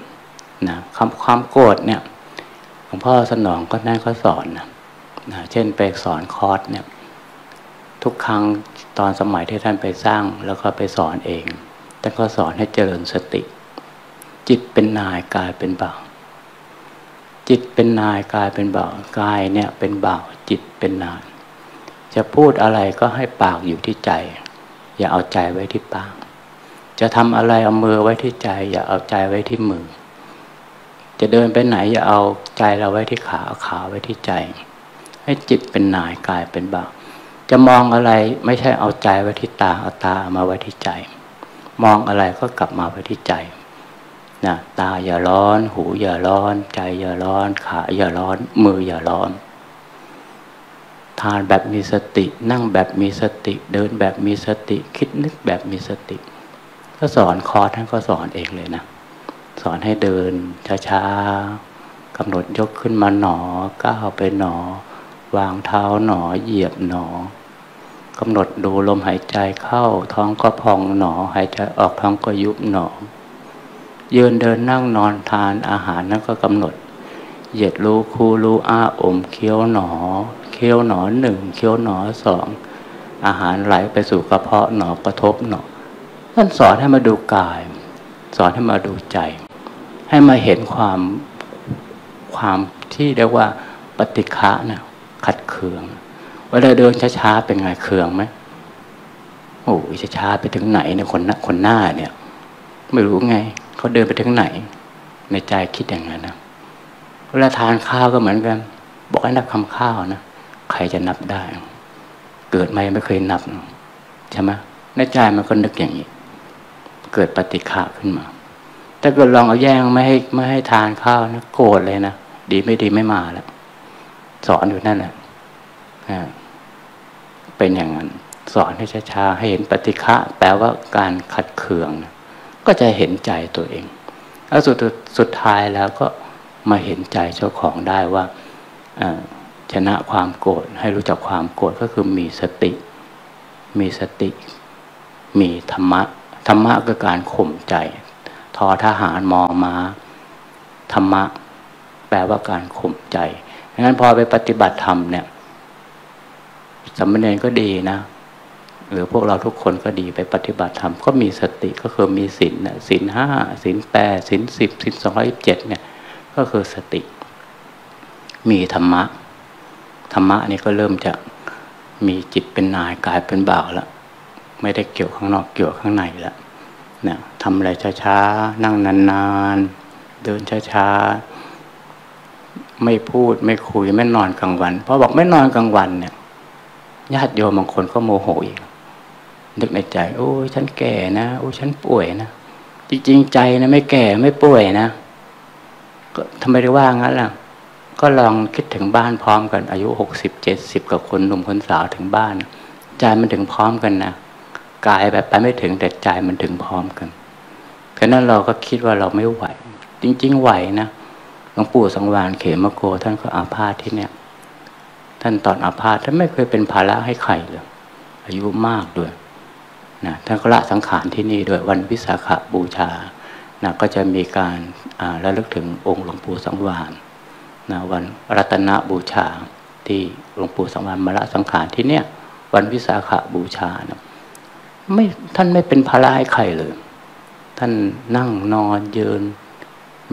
นะคำความโกรธเนี่ยหลวงพ่อสนองก็นั่นก็สอนนะนะเช่นไปสอนคอร์สเนี่ยทุกครั้งตอนสมัยที่ท่านไปสร้างแล้วก็ไปสอนเองท่านก็สอนให้เจริญสติจิตเป็นนายกายเป็นบ่าวจิตเป็นนายกายเป็นบ่าวกายเนี่ยเป็นบ่าวจิตเป็นนายจะพูดอะไรก็ให้ปากอยู่ที่ใจอย่าเอาใจไว้ที่ปากจะทำอะไรเอามือไว้ที่ใจอย่าเอาใจไว้ที่มือจะเดินไปไหนอย่าเอาใจเราไว้ที่ขาเอาขาไว้ที่ใจให้จิตเป็นนายกายเป็นบ่าวจะมองอะไรไม่ใช่เอาใจไว้ที่ตาเอาตามาไว้ที่ใจมองอะไรก็กลับมาไว้ที่ใจนะตาอย่าร้อนหูอย่าร้อนใจอย่าร้อนขาอย่าร้อนมืออย่าร้อนทานแบบมีสตินั่งแบบมีสติเดินแบบมีสติคิดนึกแบบมีสติก็สอนคอร์สท่านก็สอนเองเลยนะสอนให้เดินช้าๆกำหนดยกขึ้นมาหนอก้าวไปหนอวางเท้าหนอเหยียบหนอกำหนดดูลมหายใจเข้าท้องก็พองหนอหายใจออกท้องก็ยุบหนอยืนเดินนั่งนอนทานอาหารนั่นก็กำหนดเหยียดรู้คูรู้อ้าอมเคี้ยวหนอเคี้ยวหนอหนึ่งเคี้ยวหนอสองอาหารไหลไปสู่กระเพาะหนอกระทบหนอท่านสอนให้มาดูกายสอนให้มาดูใจให้มาเห็นความความที่เรียกว่าปฏิฆะนะขัดเคืองเวลาเดินช้าๆเป็นไงเคืองไหมโอ้ยช้าๆไปถึงไหนเนี่ยคนน่ะคนหน้าเนี่ยไม่รู้ไงเขาเดินไปถึงไหนในใจคิดอย่างนั้นนะเวลาทานข้าวก็เหมือนกันบอกให้นับคำข้าวนะใครจะนับได้เกิดมาไม่เคยนับใช่ไหมในใจมันก็นึกอย่างนี้เกิดปฏิฆะขึ้นมาถ้าเกิดลองเอาแย่งไม่ให้ไม่ให้ทานข้าวนะโกรธเลยนะดีไม่ดีไม่มาแล้วสอนอยู่นั่นแหละเป็นอย่างนั้นสอนให้ช้าๆให้เห็นปฏิฆะแปลว่าการขัดเคืองนะก็จะเห็นใจตัวเองแล้วสุดสุดท้ายแล้วก็มาเห็นใจเจ้าของได้ว่าชนะความโกรธให้รู้จักความโกรธก็คือมีสติมีสติมีธรรมะธรรมะคือการข่มใจทอทหารมอม้าธรรมะแปลว่าการข่มใจดังนั้นพอไปปฏิบัติธรรมเนี่ยสมณะก็ดีนะหรือพวกเราทุกคนก็ดีไปปฏิบัติธรรมก็มีสติก็คือมีศีลนะศีลห้าศีลแปดศีลสิบศีลสองร้อยยี่สิบเจ็ดเนี่ยก็คือสติมีธรรมะธรรมะนี่ก็เริ่มจะมีจิตเป็นนายกายเป็นบ่าวแล้วไม่ได้เกี่ยวข้างนอกเกี่ยวข้างในแล้วนะทำอะไรช้าๆนั่งนานๆเดินช้าๆไม่พูดไม่คุยไม่นอนกลางวันเพราะบอกไม่นอนกลางวันเนี่ยญาติโยมบางคนก็โมโหอีกนึกในใจโอ้ยฉันแก่นะโอ้ยฉันป่วยนะจริงๆใจนะไม่แก่ไม่ป่วยนะก็ทำไมได้ว่างั้นล่ะก็ลองคิดถึงบ้านพร้อมกันอายุหกสิบเจ็ดสิบกับคนหนุ่มคนสาวถึงบ้านใจมันถึงพร้อมกันนะ กายแบบไปไม่ถึงแต่ใจมันถึงพร้อมกันเพราะนั้นเราก็คิดว่าเราไม่ไหวจริงๆไหวนะหลวงปู่สังวานเขมโกท่านก็อาพาธที่เนี่ยท่านตอนอาพาธท่านไม่เคยเป็นภาระให้ใครเลยอายุมากด้วยนะท่านก็ละสังขารที่นี่ด้วยวันวิสาขบูชานะก็จะมีการระลึกถึงองค์หลวงปู่สังวานนะวันรัตนบูชาที่หลวงปู่สังวานมรณะสังขารที่เนี่ยวันวิสาขบูชานะไม่ท่านไม่เป็นภาระให้ใครเลยท่านนั่งนอนยืน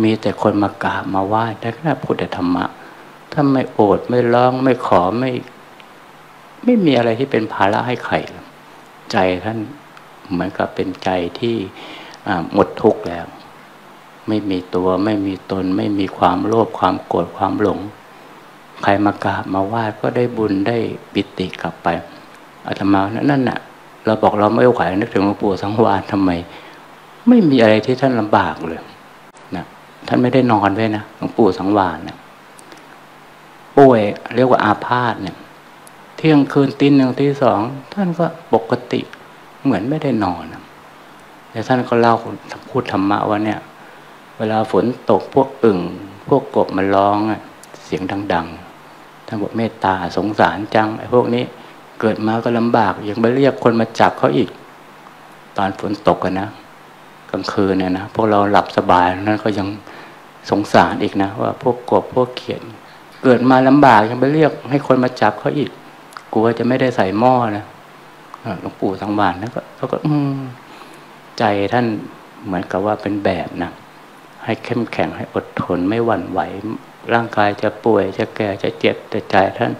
มีแต่คนมากราบมาไหว้แต่ก็พูดแต่ธรรมะท่านไม่โอดไม่ร้องไม่ขอไม่ไม่มีอะไรที่เป็นภาระให้ใครใจท่านเหมือนกับเป็นใจที่หมดทุกข์แล้วไม่มีตัวไม่มีตนไม่มีความโลภความโกรธความหลงใครมากราบมาไหว้ก็ได้บุญได้ปิติกลับไปอาตมานั่นน่ะเราบอกเราไม่ไหวนึกถึงหลวงปู่สังวานทำไมไม่มีอะไรที่ท่านลำบากเลยนะท่านไม่ได้นอนด้วยนะหลวงปู่สังวานนะป่วยเรียกว่าอาพาธเนี่ยเที่ยงคืนตีหนึ่งตีสองท่านก็ปกติเหมือนไม่ได้นอนแต่ท่านก็เล่าพูดธรรมะว่าเนี่ยเวลาฝนตกพวกอึ่งพวกกบมันร้องเสียงดังๆท่านบอกเมตตาสงสารจังไอ้พวกนี้เกิดมาก็ลำบากยังไปเรียกคนมาจับเขาอีกตอนฝนตกกันนะกลางคืนเนี่ยนะพวกเราหลับสบายนั้นก็ยังสงสารอีกนะว่าพวกกบพวกเขียดเกิดมาลำบากยังไปเรียกให้คนมาจับเขาอีกกลัวจะไม่ได้ใส่หม้อนะหลวงปู่สังวานนะก็ก็ใจท่านเหมือนกับว่าเป็นแบบนะให้เข้มแข็งให้อดทนไม่หวั่นไหวร่างกายจะป่วยจะแก่จะเจ็บแต่ใจท่าน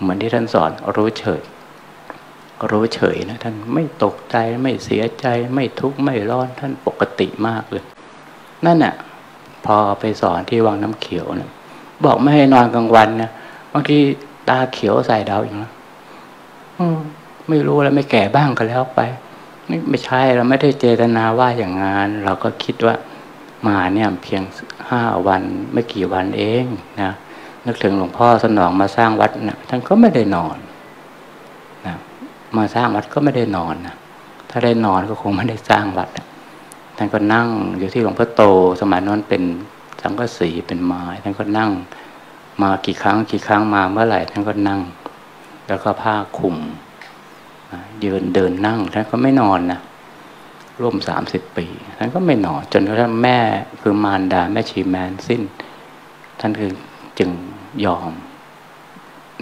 เหมือนที่ท่านสอนรู้เฉยรู้เฉยนะท่านไม่ตกใจไม่เสียใจไม่ทุกข์ไม่ร้อนท่านปกติมากเลยนั่นน่ะพอไปสอนที่วังน้ำเขียวนะบอกไม่ให้นอนกลางวันนะบางทีตาเขียวใส่ดาวอย่างนั้นไม่รู้แล้วไม่แก่บ้างก็แล้วไปนี่ไม่ใช่เราไม่ได้เจตนาว่าอย่างนั้นเราก็คิดว่ามาเนี่ยเพียงห้าวันไม่กี่วันเองนะนึกถึงหลวงพ่อสนองมาสร้างวัดนะท่านก็ไม่ได้นอนนะมาสร้างวัดก็ไม่ได้นอนนะถ้าได้นอนก็คงไม่ได้สร้างวัดนะท่านก็นั่งอยู่ที่หลวงพ่อโตสมัยนั้นเป็นสังกะสีเป็นไม้ท่านก็นั่งมากี่ครั้งกี่ครั้งมาเมื่อไหร่ท่านก็นั่งแล้วก็ผ้าคลุมยืนเดินนั่งท่านก็ไม่นอนนะร่วมสามสิบปีท่านก็ไม่นอนจนกระทั่งแม่คือมารดาแม่ชีแมนสิ้นท่านคือจึงยอม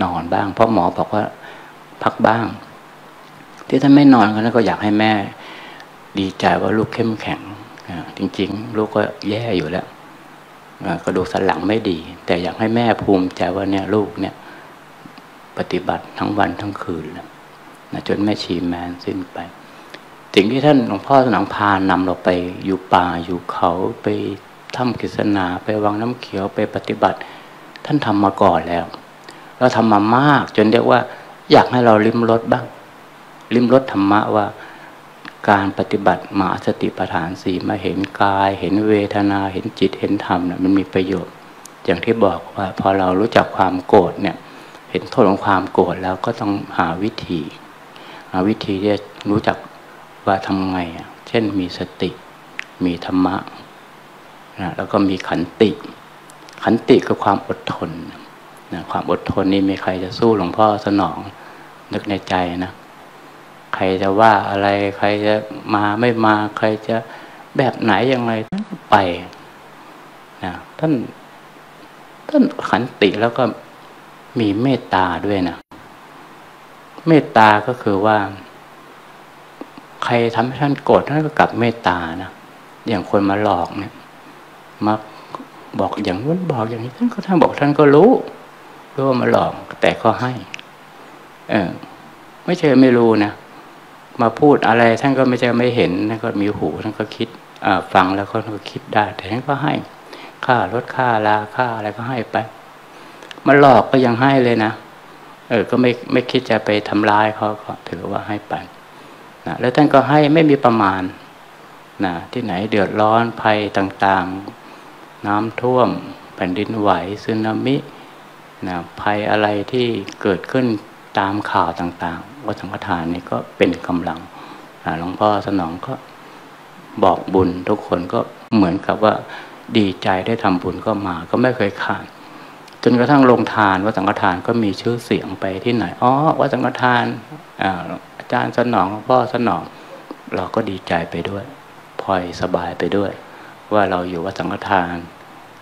นอนบ้างเพราะหมอบอกว่าพักบ้างที่ท่านไม่นอนก็ท่านก็อยากให้แม่ดีใจว่าลูกเข้มแข็งจริงๆลูกก็แย่อยู่แล้วกระดูกสันหลังไม่ดีแต่อยากให้แม่ภูมิใจว่าเนี่ยลูกเนี่ยปฏิบัติทั้งวันทั้งคืนนะจนแม่ชีแมนสิ้นไปสิ่งที่ท่านหลวงพ่อสนองพานำเราไปอยู่ป่าอยู่เขาไปถ้ำกฤษณาไปวังน้ำเขียวไปปฏิบัติท่านทำมาก่อนแล้วเราทำมามากจนเรียกว่าอยากให้เราลิ้มรสบ้างลิ้มรสธรรมะว่าการปฏิบัติมหาสติปัฏฐานสี่มาเห็นกายเห็นเวทนาเห็นจิตเห็นธรรมนะมันมีประโยชน์อย่างที่บอกว่าพอเรารู้จักความโกรธเนี่ยเห็นโทษของความโกรธแล้วก็ต้องหาวิธีหาวิธีที่จะรู้จักว่าทำไงเช่นมีสติมีธรรมะนะแล้วก็มีขันติขันติคือความอดทนนะความอดทนนี่ไม่ใครจะสู้หลวงพ่อสนองนึกในใจนะใครจะว่าอะไรใครจะมาไม่มาใครจะแบบไหนยังไงท่านไปนะท่านท่านขันติแล้วก็มีเมตตาด้วยนะเมตตาก็คือว่าใครทำให้ท่านโกรธท่านก็กลับเมตตานะอย่างคนมาหลอกเนี่ยมาบอกอย่างนู้นบอกอย่างนี้ท่านก็ท่านบอกท่านก็รู้รู้ว่ามาหลอกแต่ก็ให้เออไม่ใช่ไม่รู้นะมาพูดอะไรท่านก็ไม่ใช่ไม่เห็นท่านก็มีหูท่านก็คิดฟังแล้วก็คิดได้แต่ท่านก็ให้ค่ารถค่าลาค่าอะไรก็ให้ไปมาหลอกก็ยังให้เลยนะเออก็ไม่ไม่คิดจะไปทำร้ายเขาก็ถือว่าให้ไปนะแล้วท่านก็ให้ไม่มีประมาณนะที่ไหนเดือดร้อนภัยต่างๆน้ำท่วมแผ่นดินไหวสึนามินะภัยอะไรที่เกิดขึ้นตามข่าวต่างๆ ว่าสังฆทานนี่ก็เป็นกำลังหลวงพ่อสนองก็บอกบุญทุกคนก็เหมือนกับว่าดีใจได้ทำบุญก็มาก็ไม่เคยขาดจนกระทั่งโรงทานวัดสังฆทานก็มีชื่อเสียงไปที่ไหนอ๋อวัดสังฆทานอาจารย์สนองพ่อสนองเราก็ดีใจไปด้วยพลอยสบายไปด้วยว่าเราอยู่วัดสังฆทาน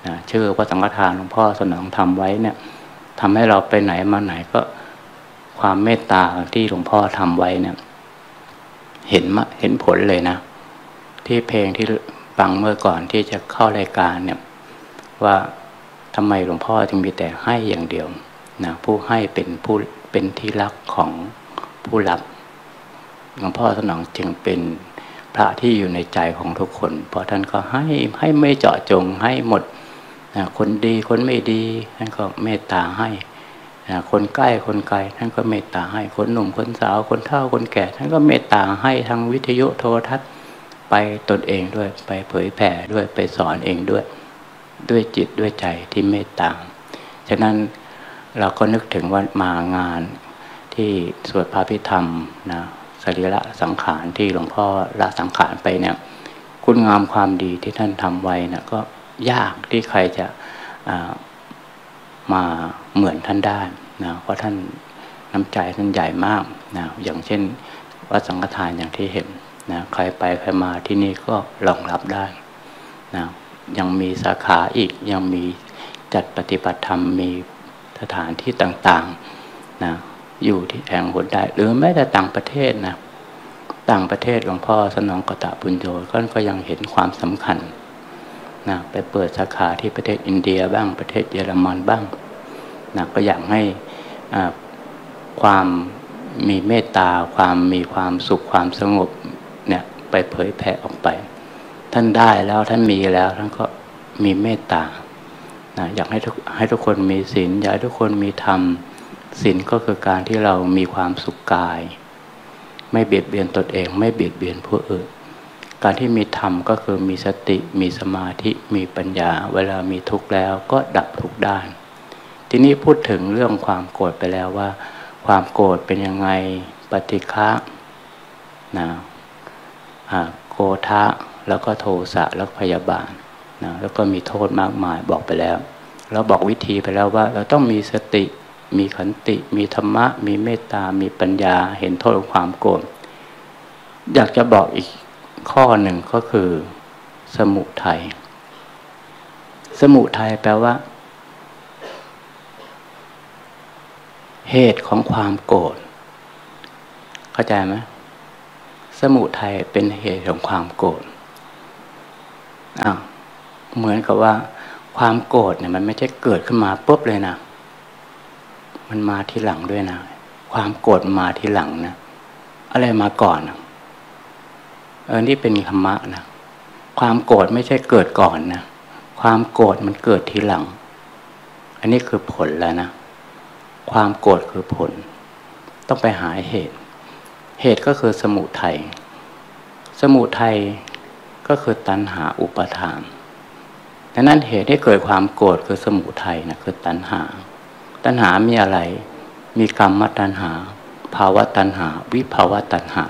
นะชื่อวัดสังฆทานหลวงพ่อสนองทำไว้เนี่ยทำให้เราไปไหนมาไหนก็ความเมตตาที่หลวงพ่อทำไว้เนี่ยเห็นมะเห็นผลเลยนะที่เพลงที่ฟังเมื่อก่อนที่จะเข้ารายการเนี่ยว่าทำไมหลวงพ่อจึงมีแต่ให้อย่างเดียวนะผู้ให้เป็นผู้เป็นที่รักของผู้รับหลวงพ่อสนองจึงเป็นพระที่อยู่ในใจของทุกคนเพราะท่านก็ให้ให้ไม่เจาะจงให้หมดนะคนดีคนไม่ดีท่านก็เมตตาให้นะคนใกล้คนไกลท่านก็เมตตาให้คนหนุ่มคนสาวคนเฒ่าคนแก่ท่านก็เมตตาให้ทั้งวิทยุโทรทัศน์ไปตนเองด้วยไปเผยแผ่ด้วยไปสอนเองด้วยด้วยจิตด้วยใจที่เมตตาฉะนั้นเราก็นึกถึงว่ามางานที่สวดพระพิธรรมนะสรีระสังขารที่หลวงพ่อละสังขารไปเนี่ยคุณงามความดีที่ท่านทำไว้นะก็ยากที่ใครจะมาเหมือนท่านได้นะเพราะท่านน้ำใจท่านใหญ่มากนะอย่างเช่นวัดสังฆทานอย่างที่เห็นนะใครไปใครมาที่นี่ก็รองรับได้นะยังมีสาขาอีกยังมีจัดปฏิบัติธรรมมีสถานที่ต่างๆนะอยู่ที่แห่งหนใดหรือแม้แต่ต่างประเทศนะต่างประเทศหลวงพ่อสนองกตปุญโญท่านก็ยังเห็นความสำคัญนะไปเปิดสาขาที่ประเทศอินเดียบ้างประเทศเยอรมันบ้างนะก็อยากให้ความมีเมตตาความมีความสุขความสงบเนี่ยไปเผยแผ่ออกไปท่านได้แล้วท่านมีแล้วท่านก็มีเมตตานะอยากให้ทุกให้ทุกคนมีศีลอยากให้ทุกคนมีธรรมศีลก็คือการที่เรามีความสุขกายไม่เบียดเบียนตนเองไม่เบียดเบียนผู้อื่นการที่มีธรรมก็คือมีสติมีสมาธิมีปัญญาเวลามีทุกข์แล้วก็ดับทุกข์ได้ทีนี้พูดถึงเรื่องความโกรธไปแล้วว่าความโกรธเป็นยังไงปฏิฆะนะโกธะแล้วก็โทสะแล้วพยาบาทนะแล้วก็มีโทษมากมายบอกไปแล้วเราบอกวิธีไปแล้วว่าเราต้องมีสติมีขันติมีธรรมะมีเมตตามีปัญญาเห็นโทษของความโกรธอยากจะบอกอีกข้อหนึ่งก็คือสมุทัยสมุทัยแปลว่าเหตุของความโกรธเข้าใจไหมสมุทัยเป็นเหตุของความโกรธเหมือนกับว่าความโกรธเนี่ยมันไม่ใช่เกิดขึ้นมาปุ๊บเลยนะมันมาทีหลังด้วยนะความโกรธมาทีหลังนะอะไรมาก่อนนะเออนี่เป็นธรรมะนะความโกรธไม่ใช่เกิดก่อนนะความโกรธมันเกิดทีหลังอันนี้คือผลแล้วนะความโกรธคือผลต้องไปหาเหตุเหตุก็คือสมุทัยสมุทัยก็คือตัณหาอุปทานดังนั้นเหตุที่เกิดความโกรธคือสมุทัยนะคือตัณหาตัณหามีอะไรมีกรรมตัณหาภาวะตัณหาวิภาวะตัณหา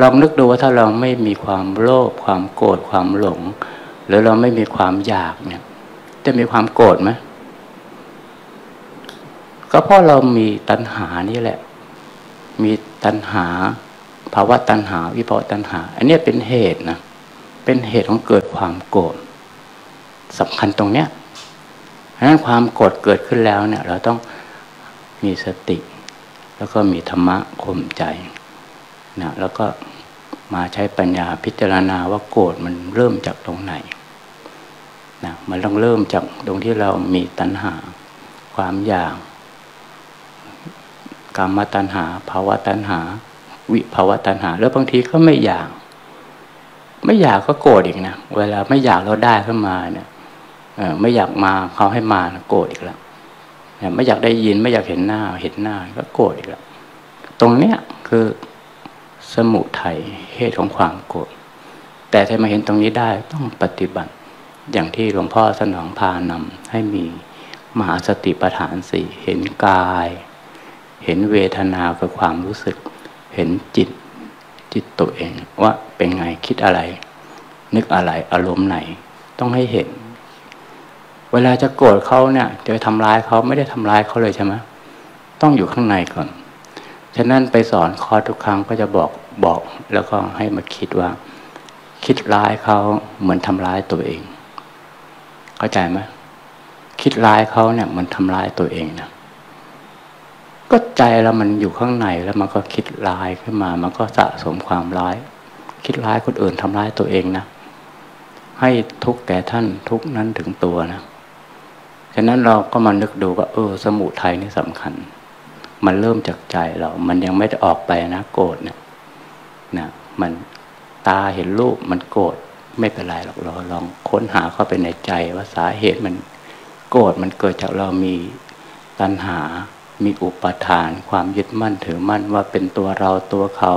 ลองนึกดูว่าถ้าเราไม่มีความโลภความโกรธความหลงหรือเราไม่มีความอยากเนี่ยจะมีความโกรธไหมก็เพราะเรามีตัณหานี่แหละมีตัณหาภาวะตัณหาวิภาวะตัณหาอันนี้เป็นเหตุนะเป็นเหตุของเกิดความโกรธสำคัญตรงเนี้ยเพราะฉะนั้นความโกรธเกิดขึ้นแล้วเนี่ยเราต้องมีสติแล้วก็มีธรรมะข่มใจนะแล้วก็มาใช้ปัญญาพิจารณาว่าโกรธมันเริ่มจากตรงไหนนะมันต้องเริ่มจากตรงที่เรามีตัณหาความอยากกามตัณหาภาวะตัณหาวิภาวะตัณหาแล้วบางทีก็ไม่อยากไม่อยากก็โกรธอีกนะเวลาไม่อยากเราได้ขึ้นมาเนี่ยไม่อยากมาเขาให้มาโกรธอีกแล้วไม่อยากได้ยินไม่อยากเห็นหน้าเห็นหน้าก็โกรธอีกแล้วตรงเนี้ยคือสมุทัยเหตุของความโกรธแต่ถ้ามาเห็นตรงนี้ได้ต้องปฏิบัติอย่างที่หลวงพ่อสนองพานำให้มีมหาสติปัฏฐานสี่เห็นกาย เห็นเวทนากับความรู้สึกเห็นจิตจิตตัวเองว่าเป็นไงคิดอะไรนึกอะไรอารมณ์ไหนต้องให้เห็นเวลาจะโกรธเขาเนี่ยจะทำร้ายเขาไม่ได้ทำร้ายเขาเลยใช่ไหมต้องอยู่ข้างในก่อนฉะนั้นไปสอนคอร์สทุกครั้งก็จะบอกบอกแล้วก็ให้มาคิดว่าคิดร้ายเขาเหมือนทำร้ายตัวเองเข้าใจไหมคิดร้ายเขาเนี่ยมันทำร้ายตัวเองนะก็ใจเรามันอยู่ข้างในแล้วมันก็คิดร้ายขึ้นมามันก็สะสมความร้ายคิดร้ายคนอื่นทำร้ายตัวเองนะให้ทุกข์แก่ท่านทุกข์นั้นถึงตัวนะฉะนั้นเราก็มานึกดูว่าเออสมุทัยนี่สำคัญมันเริ่มจากใจเรามันยังไม่ได้ออกไปนะโกรธเนี่ยนะมันตาเห็นรูปมันโกรธไม่เป็นไรหรอกเราลองค้นหาเข้าไปในใจว่าสาเหตุมันโกรธมันเกิดจากเรามีตัณหามีอุปาทานความยึดมั่นถือมั่นว่าเป็นตัวเราตัวเขา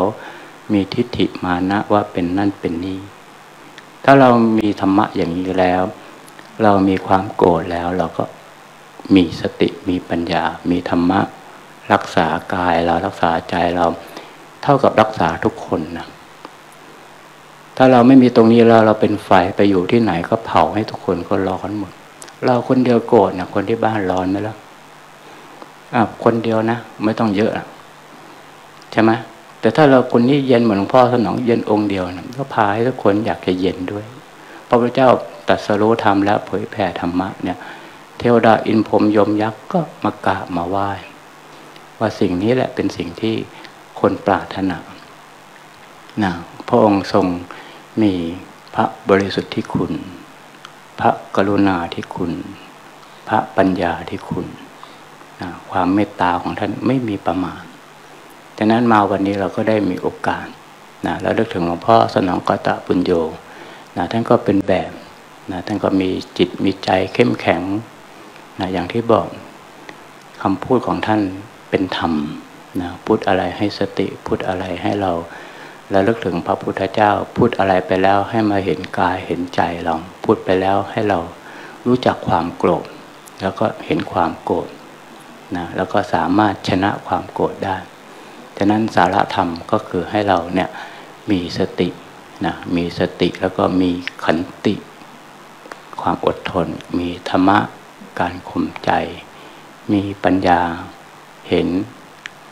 มีทิฏฐิมานะว่าเป็นนั่นเป็นนี่ถ้าเรามีธรรมะอย่างนี้แล้วเรามีความโกรธแล้วเราก็มีสติมีปัญญามีธรรมะรักษากายเรารักษาใจเราเท่ากับรักษาทุกคนนะถ้าเราไม่มีตรงนี้เราเราเป็นไฟไปอยู่ที่ไหนก็เผาให้ทุกคนก็ร้อนหมดเราคนเดียวโกรธนะคนที่บ้านร้อนไหมล่ะอ่ะคนเดียวนะไม่ต้องเยอะอ่ะใช่ไหมแต่ถ้าเราคนนี้เย็นเหมือนหลวงพ่อสนองเย็นองค์เดียวนะก็พาให้ทุกคนอยากจะเย็นด้วยพระพุทธเจ้าตรัสรู้ธรรมและเผยแผ่ธรรมะเนี่ยเทวดาอินพรหมยมยักษ์ก็มากราบมาไหว้ว่าสิ่งนี้แหละเป็นสิ่งที่คนปรารถนานะพระองค์ทรงมีพระบริสุทธิ์ที่คุณพระกรุณาที่คุณพระปัญญาที่คุณนะความเมตตาของท่านไม่มีประมาณดังนั้นมาวันนี้เราก็ได้มีโอกาสนะแล้วนึกถึงหลวงพ่อสนองกตปุญโญนะท่านก็เป็นแบบนะท่านก็มีจิตมีใจเข้มแข็งนะอย่างที่บอกคำพูดของท่านเป็นธรรมนะพูดอะไรให้สติพูดอะไรให้เราแล้วลึกถึงพระพุทธเจ้าพูดอะไรไปแล้วให้มาเห็นกายเห็นใจเราพูดไปแล้วให้เรารู้จักความโกรธแล้วก็เห็นความโกรธนะแล้วก็สามารถชนะความโกรธได้ฉะนั้นสาระธรรมก็คือให้เราเนี่ยมีสตินะมีสติแล้วก็มีขันติความอดทนมีธรรมะการข่มใจมีปัญญาเห็น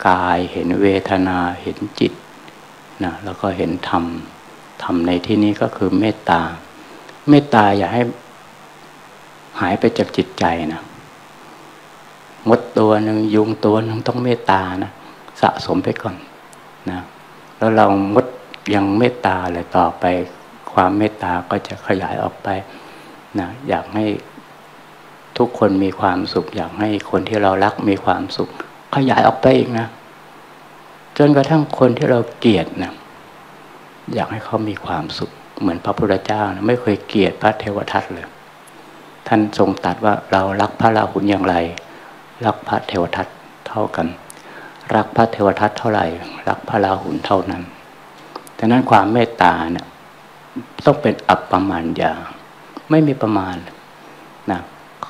กายเห็นเวทนาเห็นจิตนะแล้วก็เห็นธรรมธรรมในที่นี้ก็คือเมตตาเมตตาอย่าให้หายไปจากจิตใจนะมดตัวหนึ่งยุงตัวหนึ่งต้องเมตตานะสะสมไปก่อนนะแล้วเรามดยังเมตตาเลยต่อไปความเมตตาก็จะขยายออกไปนะอยากให้ทุกคนมีความสุขอยากให้คนที่เรารักมีความสุขขยายออกไปอีกนะจนกระทั่งคนที่เราเกลียดนะอยากให้เขามีความสุขเหมือนพระพุทธเจ้านะไม่เคยเกลียดพระเทวทัตเลยท่านทรงตรัสว่าเรารักพระราหุลอย่างไรรักพระเทวทัตเท่ากันรักพระเทวทัตเท่าไหร่รักพระราหุลเท่านั้นดังนั้นความเมตตาเนี่ยต้องเป็นอัปปมัญญาไม่มีประมาณนะ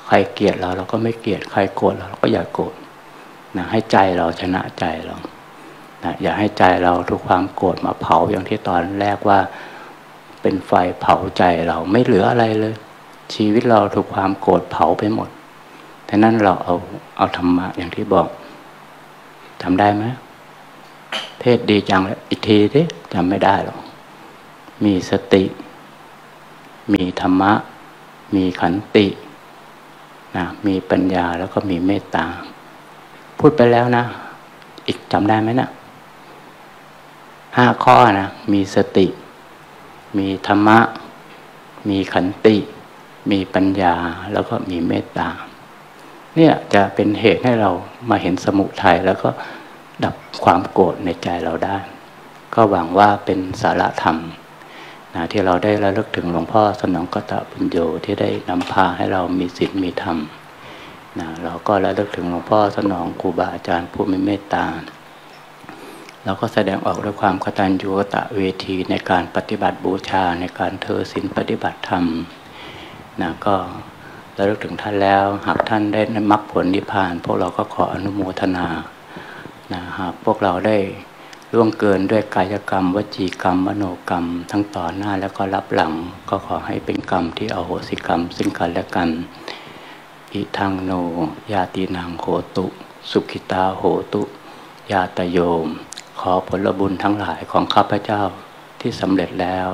ใครเกลียดเราเราก็ไม่เกลียดใครโกรธเราเราก็อย่าโกรธนะให้ใจเราชนะใจเรานะอย่าให้ใจเราถูกความโกรธมาเผาอย่างที่ตอนแรกว่าเป็นไฟเผาใจเราไม่เหลืออะไรเลยชีวิตเราถูกความโกรธเผาไปหมดฉะนั้นเราเอาเอาธรรมะอย่างที่บอกจำได้ไหมเทศดีจังเลยอีกทีสิจำไม่ได้หรอกมีสติมีธรรมะมีขันตินะมีปัญญาแล้วก็มีเมตตาพูดไปแล้วนะอีกจำได้ไหมนะห้าข้อนะมีสติมีธรรมะมีขันติมีปัญญาแล้วก็มีเมตตาเนี่ยจะเป็นเหตุให้เรามาเห็นสมุทัยแล้วก็ดับความโกรธในใจเราได้ก็หวังว่าเป็นสาระธรรมนะที่เราได้ระลึกถึงหลวงพ่อสนองกตปุญโญที่ได้นำพาให้เรามีศีลมีธรรมนะเราก็ระลึกถึงหลวงพ่อสนองครูบาอาจารย์ผู้มีเมตตาเราก็แสดงออกด้วยความกตัญญูกตเวทีในการปฏิบัติบูชาในการถือศีลปฏิบัติธรรมนะก็ระลึกถึงท่านแล้วหากท่านได้มรรคผลนิพพานพวกเราก็ขออนุโมทนา นะหากพวกเราได้ล่วงเกินด้วยกายกรรมวจีกรรมมโนกรรมทั้งต่อหน้าแล้วก็รับหลังก็ขอให้เป็นกรรมที่อโหสิกรรมซึ่งกันและกันอิทังโนญาตินังโหตุสุขิตาโหตุญาตโยมขอผลบุญทั้งหลายของข้าพเจ้าที่สำเร็จแล้ว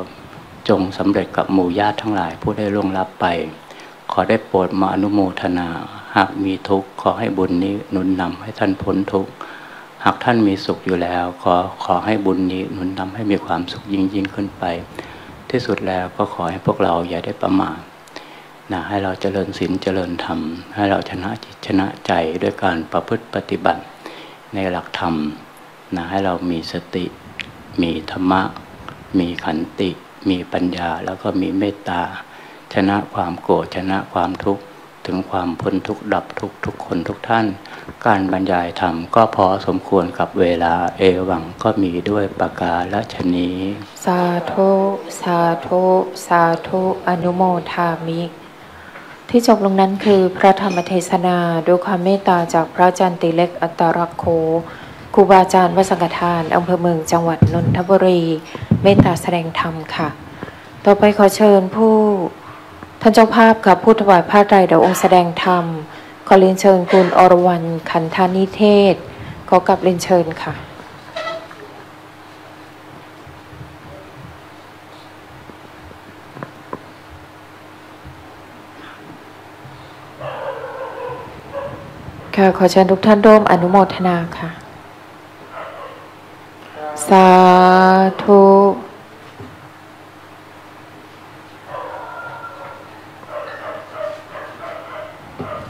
จงสำเร็จกับหมู่ญาติทั้งหลายผู้ได้ล่วงลับไปขอได้โปรดมาอนุโมทนาหากมีทุกข์ขอให้บุญนี้หนุนนำให้ท่านพ้นทุกข์หากท่านมีสุขอยู่แล้วขอขอให้บุญนี้หนุนนำให้มีความสุขยิ่งยิ่งขึ้นไปที่สุดแล้วก็ขอให้พวกเราอย่าได้ประมาทนะให้เราเจริญศีลเจริญธรรมให้เราชนะจิตชนะใจด้วยการประพฤติปฏิบัติในหลักธรรมนะให้เรามีสติมีธรรมะมีขันติมีปัญญาแล้วก็มีเมตตาชนะความโกรธชนะความทุกข์ถึงความพ้นทุกข์ดับทุกข์ทุกคนทุกท่านการบรรยายธรรมก็พอสมควรกับเวลาเอวังก็มีด้วยประกาศฉะนี้สาธุสาธุสาธุอนุโมทามิที่จบลงนั้นคือพระธรรมเทศนาด้วยความเมตตาจากพระอาจารย์ติเล็กอัตตรักโขครูบาอาจารย์วัดสังฆทานอำเภอเมืองจังหวัดนนทบุรีเมตตาแสดงธรรมค่ะต่อไปขอเชิญผู้ท่านเจ้าภาพค่ะผู้ถวายผ้าไตรเดี๋ยวองค์แสดงธรรมขอเรียนเชิญคุณอรวรรณขันธานิเทศขอกลับเรียนเชิญค่ะค่ะขอเชิญทุกท่านร่วมอนุโมทนาค่ะสาธุ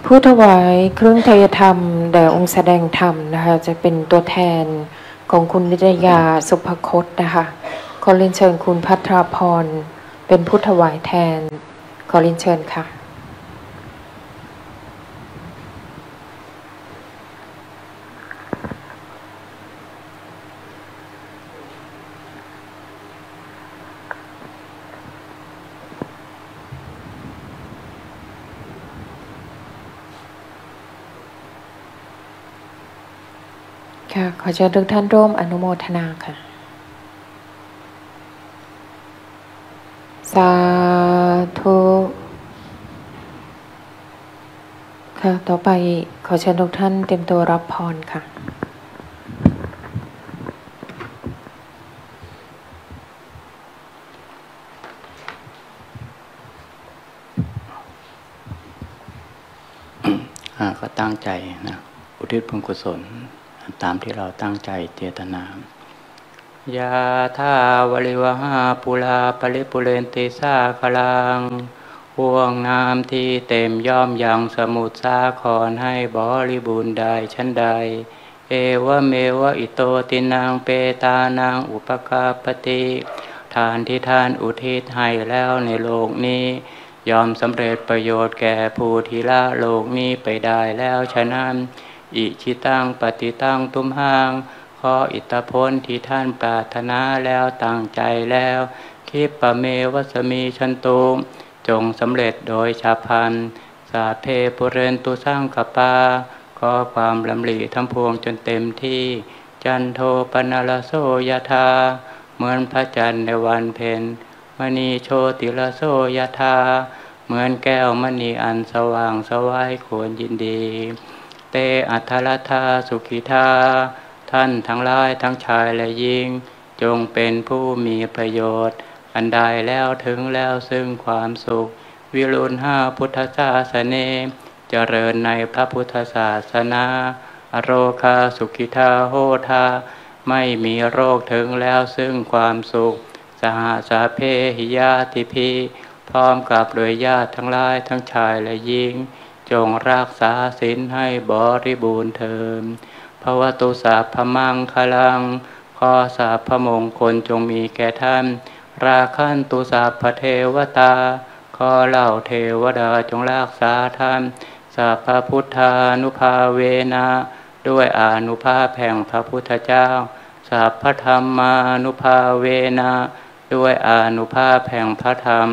ผู้ถวายเครื่องไตรธรรมแด่องค์แสดงธรรมนะคะจะเป็นตัวแทนของคุณนิตยาสุภคตนะคะขอเรียนเชิญคุณภัทราพรเป็นผู้ถวายแทนขอเรียนเชิญค่ะขอเชิญทุกท่านร่วมอนุโมทนาค่ะสาธุค่ะต่อไปขอเชิญทุกท่านเตรียมตัวรับพรค่ะก็ตั้งใจนะอุทิศบุญกุศลตามที่เราตั้งใจเจตนายาทาวริวหาปุราปริปุเรนติสาคลังห่วงน้ำที่เต็มย่อมยังสมุทรสาครให้บริบูรณ์ได้ชั้นใดเอวะเมวะอิโตตินางเปตานางอุปกาปติทานที่ท่านอุทิศให้แล้วในโลกนี้ยอมสำเร็จประโยชน์แก่ผู้ที่ละโลกนี้ไปได้แล้วฉะนั้นอิชิตังปฏิตังทุมหังขออิทธิพลที่ท่านปรารถนาแล้วตั้งใจแล้วคิปะเมวสมีชันตุจงสำเร็จโดยฉับพลันสาเพปุเรนตุสร้างขปาขอความลำลีทั้งพวงจนเต็มที่จันโทปนารโสยธาเหมือนพระจันทร์ในวันเพ็ญมณีโชติรโสยธาเหมือนแก้วมณีอันสว่างสวายควรยินดีเตอัทรธาสุขิธาท่านทั้งหลายทั้งชายและหญิงจงเป็นผู้มีประโยชน์อันใดแล้วถึงแล้วซึ่งความสุขวิรุณห้าพุทธศาสเนเจริญในพระพุทธศาสนาอโรคาสุขิธาโหธาไม่มีโรคถึงแล้วซึ่งความสุขสหสาเพหิยาติภิพร้อมกับโดยญาติทั้งหลายทั้งชายและหญิงจงรักษาศีลให้บริบูรณ์เถิดภวตุสัพพมังคลังขอสัพพมงคลจงมีแก่ท่านราคันตุสัพพเทวตาขอเหล่าเทวดาจงรักษาท่านสัพพพุทธานุภาเวนะด้วยอานุภาพแห่งพระพุทธเจ้าสัพพธรรมานุภาเวนะด้วยอานุภาพแห่งพระธรรม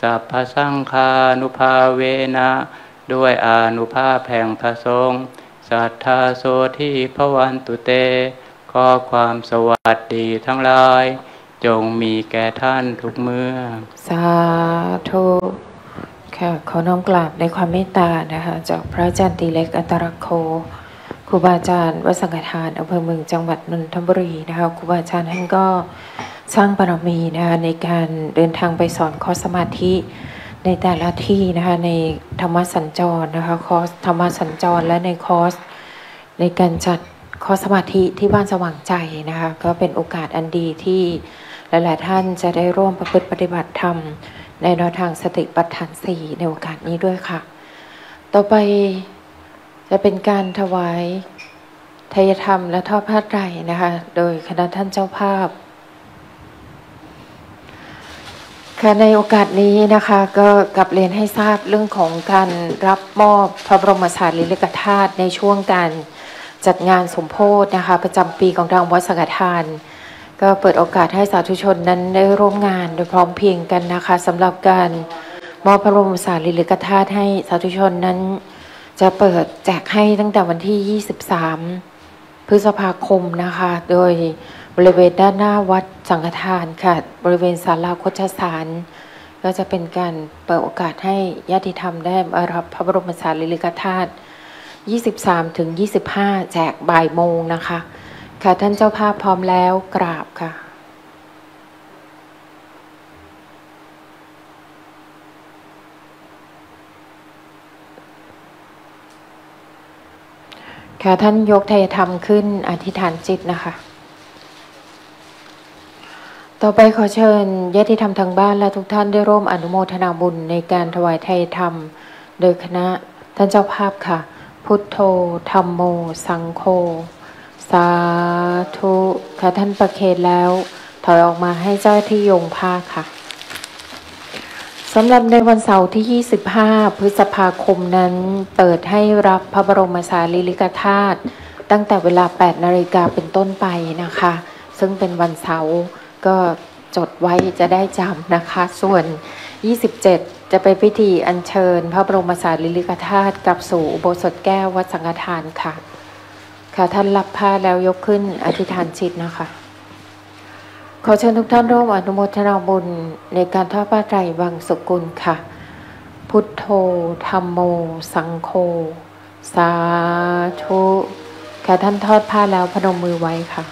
สัพพสังฆานุภาเวนะด้วยอานุภาพแห่งพระสงฆ์ สัทธาโสธิภวันตุเตขอความสวัสดีทั้งหลายจงมีแก่ท่านทุกเมื่อสาธุค่ะขอน้อมกราบในความเมตตานะคะจากพระอาจารย์ตีเล็กอัตระโคครูบาอาจารย์วัดสังฆทานอำเภอเมืองจังหวัดนนทบุรีนะคะครูบาอาจารย์ท่านก็สร้างบารมีนะคะในการเดินทางไปสอนคอร์สสมาธิในแต่ละที่นะคะในธรรมสัญจรนะคะคอร์สธรรมสัญจรและในคอร์สในการจัดคอร์สสมาธิที่บ้านสว่างใจนะคะก็เป็นโอกาสอันดีที่หลายๆท่านจะได้ร่วมประพฤติปฏิบัติธรรมในแนวทางสติปัฏฐานสี่ในโอกาสนี้ด้วยค่ะต่อไปจะเป็นการถวายไตรธรรมและทอดผ้าไตรนะคะโดยคณะท่านเจ้าภาพค่ะในโอกาสนี้นะคะก็กลับเรียนให้ทราบเรื่องของการรับมอบพระบรมสารีริกธาตุในช่วงการจัดงานสมโพธินะคะประจำปีของทางวัดสังฆทานก็เปิดโอกาสให้สาธุชนนั้นได้ร่วมงานโดยพร้อมเพรียงกันนะคะสำหรับการมอบพระบรมสารีริกธาตุให้สาธุชนนั้นจะเปิดแจกให้ตั้งแต่วันที่ยี่สิบสามพฤษภาคมนะคะโดยบริเวณด้านหน้าวัดสังฆทานค่ะบริเวณศาลาโคชสารก็จะเป็นการเปิดโอกาสให้ญาติธรรมได้รับพระบรมสารีริกธาตุยี่สิบสามถึงยี่สิบห้าแจกบ่ายโมงนะคะค่ะท่านเจ้าภาพพร้อมแล้วกราบค่ะค่ะท่านยกไตรธรรมขึ้นอธิษฐานจิตนะคะต่อไปขอเชิญญาติธรรมทางบ้านและทุกท่านได้ร่วมอนุโมทนาบุญในการถวายไตรธรรมโดยคณะท่านเจ้าภาพค่ะพุทโธธัมโมสังโฆสาธุค่ะท่านประเคนแล้วถอยออกมาให้เจ้าที่โยงผ้าค่ะสำหรับในวันเสาร์ที่ยี่สิบห้าพฤษภาคมนั้นเปิดให้รับพระบรมสารีริกธาตุตั้งแต่เวลาแปดนาฬิกาเป็นต้นไปนะคะซึ่งเป็นวันเสาร์ก็จดไว้จะได้จำนะคะส่วนยี่สิบเจ็ดจะเป็นพิธีอัญเชิญพระบรมสารีริกธาตุกลับสู่อุโบสถแก้ววัดสังฆทานค่ะค่ะท่านรับผ้าแล้วยกขึ้นอธิษฐานจิตนะคะขอเชิญทุกท่านร่วมอนุโมทนาบุญในการทอดผ้าไตรบังสุกุลค่ะพุทโธธัมโมสังโฆสาธุค่ะท่านทอดผ้าแล้วพนมมือไว้ค่ะ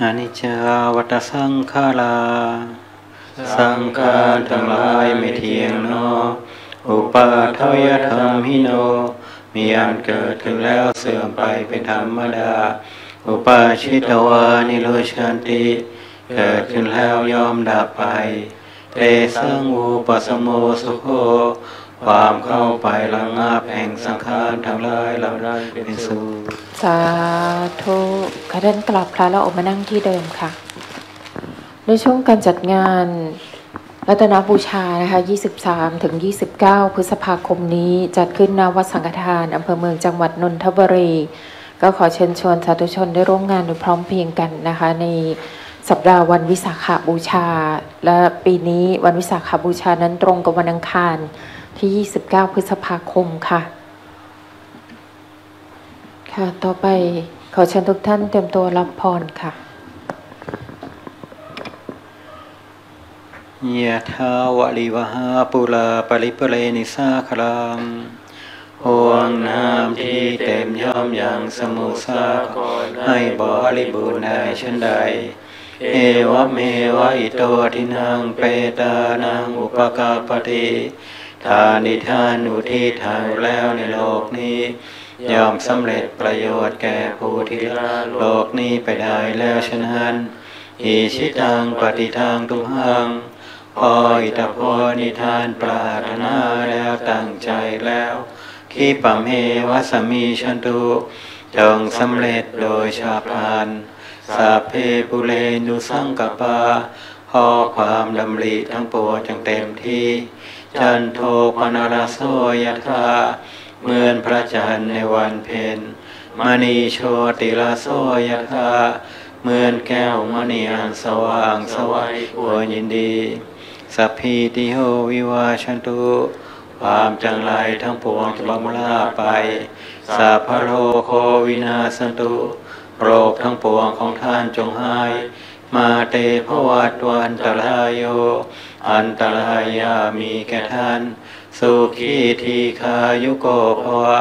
อานิจจวัฏฏสังขาราสังขารทั้งหลายไม่เที่ยงเนออุปาทวยธรรมหิโนมีอันเกิดขึ้นแล้วเสื่อมไปเป็นธรรมดาอุปาชิตวานิโรชันติเกิดขึ้นแล้วยอมดับไปเตสังอุปสมโมสุโคความเข้าไประงับแห่งสังขารทั้งหลายเราได้เป็นสุขสาธุค่ะท่านกลับพระแล้วออกมานั่งที่เดิมค่ะในช่วงการจัดงานรัตนบูชานะคะยี่สิบสามถึงยี่สิบเก้าพฤษภาคมนี้จัดขึ้นณวัดสังฆทานอำเภอเมืองจังหวัดนนทบุรีก็ขอเชิญชวนสาธุชนได้ร่วมงานโดยพร้อมเพรียงกันนะคะในสัปดาห์วันวิสาขบูชาและปีนี้วันวิสาขบูชานั้นตรงกับวันอังคารที่ยี่สิบเก้าพฤษภาคมค่ะค่ะต่อไปขอเชิญทุกท่านเตรียมตัวรับพรค่ะยะถาวะริวหาปุราปริปุเรนิสาคลังห่วงน้ำที่เต็มย่อมอย่างสมุทรสาครให้บริบูรณ์ได้เช่นใดเอวเมวะอิโตทินังเปตานังอุปกาปติทานิทานอุทิศทางแล้วในโลกนี้ยอมสำเร็จประโยชน์แก่ผู้ที่ละโลกนี้ไปได้แล้วฉะนั้นอิชิตังปฏิทังตุหังพออิตาโพนิทานปรารถนาแล้วตั้งใจแล้วขีปเมวะสมิชันตุจงสำเร็จโดยชาพลันสัพเพปุเรนุสังกปาขอความดำริทั้งปวงจงเต็มที่จันโทปนารโสยธาเหมือนพระจันทร์ในวันเพ็ญมณีโชติลาโสยธา เหมือนแก้วมณีอันสว่างไสวควรยินดีสัพพีติโหวิวาชันตุความจังไรทั้งปวงจะบำรุงไปสัพพโรโควินาศตุโรคทั้งปวงของท่านจงหายมาเตภวัตวันตรายโยอันตรายามีแก่ท่านสุขีทีขายุโกภวะ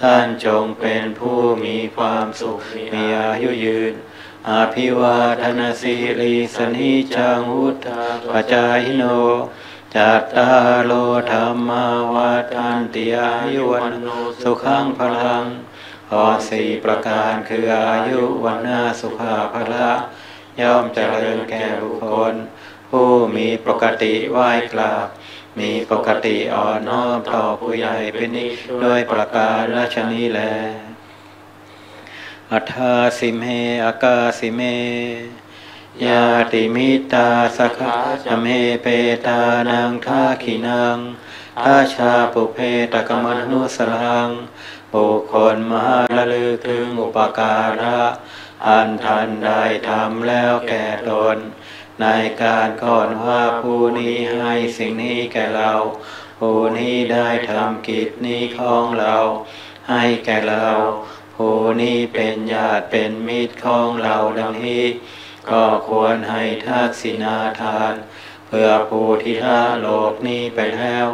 ท่านจงเป็นผู้มีความสุขมีอายุยืนอาภิวาทนาสิริสนิจังวุธาปัจจายโนจัตตารโอธรรมาวาทันติอายุวันโนสุขังพลังข้อสี่ประการคืออายุวันนาสุขาภละย่อมเจริญแก่บุคคลผู้มีปกติไหว้กราบมีปกติอ่อนน้อมต่อผู้ใหญ่เป็นนิจด้วยประการราชนี้แลอัฏฐาสิเมอากาสิเมยาติมิตาสคาจเมเปตานังทาขินังอาชาปุเพตกมนุสรังบุคคลมหาระลึกถึงอุปการะอันท่านได้ทำแล้วแก่ตนในการก่อนว่าผู้นี้ให้สิ่งนี้แก่เราผู้นี้ได้ทำกิจนี้ของเราให้แก่เราผู้นี้เป็นญาติเป็นมิตรของเราดังนี้ก็ควรให้ทาสินาทานเพื่อผู้ที่ละโลกนี้ไปแล้ว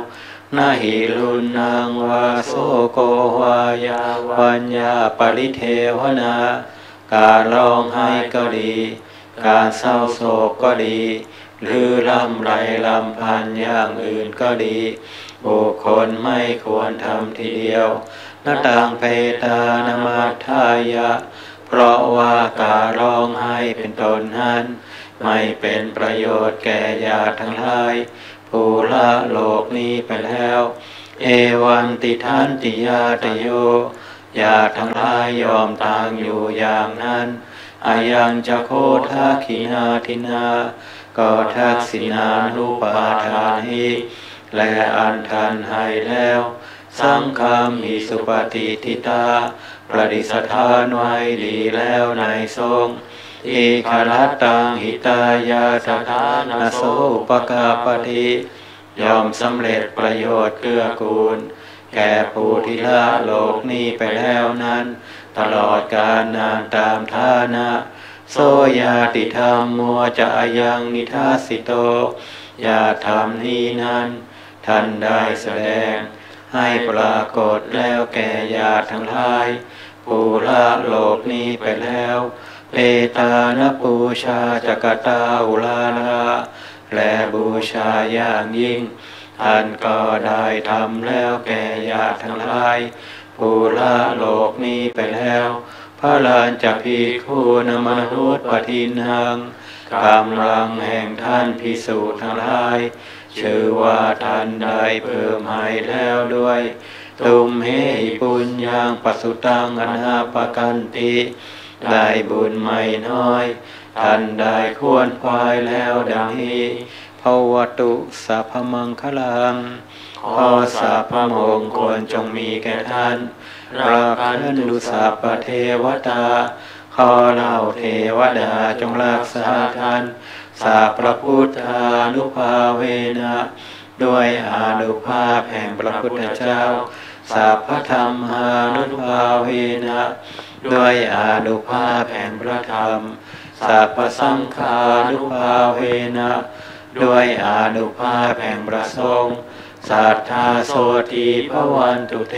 นาหิรุนังวาโสโกวายาวัญญาปริเทวนาการร้องไห้ก็ดีการเศร้าโศกก็ดีหรือลำไรลำพันอย่างอื่นก็ดีบุคคลไม่ควรทำทีเดียวนตังเพตานมัฏฐายะเพราะว่าการร้องไห้เป็นต้นนั้นไม่เป็นประโยชน์แก่ญาติทั้งหลายผู้ละโลกนี้ไปแล้วเอวันติทันติญาตโยญาติทั้งหลายยอมต่างอยู่อย่างนั้นอายังจะโคทาขีนาทินาก็ทักษิณานุปาทานิและอันทันให้แล้วสังฆามิสุปฏิทิตาประดิษฐานไว้ดีแล้วในทรงเอกรัตตังหิตายาสถานโสปกาปฏิยอมสำเร็จประโยชน์เกื้อกูลแก่ผู้ที่ละโลกนี้ไปแล้วนั้นตลอดกาลนานตามฐานะโสยาติธรรมมัวจะอายังนิทาสิโตยาธรรมนี้นั้นท่านได้แสดงให้ปรากฏแล้วแก่ญาติทั้งหลายผู้ละโลกนี้ไปแล้วเปตานปูชาจักตาอุลาละและบูชาอย่างยิ่งอันก็ได้ทำแล้วแก่ญาติทั้งหลายผู้ละโลกนี้ไปแล้วพระลานจะพิคูณมนุษย์ปฏินังกำลังแห่งท่านภิกษุทั้งหลายชื่อว่าท่านได้เพิ่มให้แล้วด้วยตุมเหปุญญังปัสสุตังอนาปกันติได้บุญไม่น้อยท่านได้ควรควายแล้วดังนี้ภวตุสัพพมังคลังขอสัพพมงคลจงมีแก่ท่านราคันตุสัพพเทวตาขอเหล่าเทวดาจงรักษาท่านสัพพะพุทธานุภาเวนะด้วยอานุภาพแห่งพระพุทธเจ้าสัพพะธรรมานุภาเวนะด้วยอานุภาพแห่งพระธรรมสัพพะสังฆานุภาเวนะด้วยอานุภาพแห่งพระสงฆ์สัทธาโสติภวันตุเต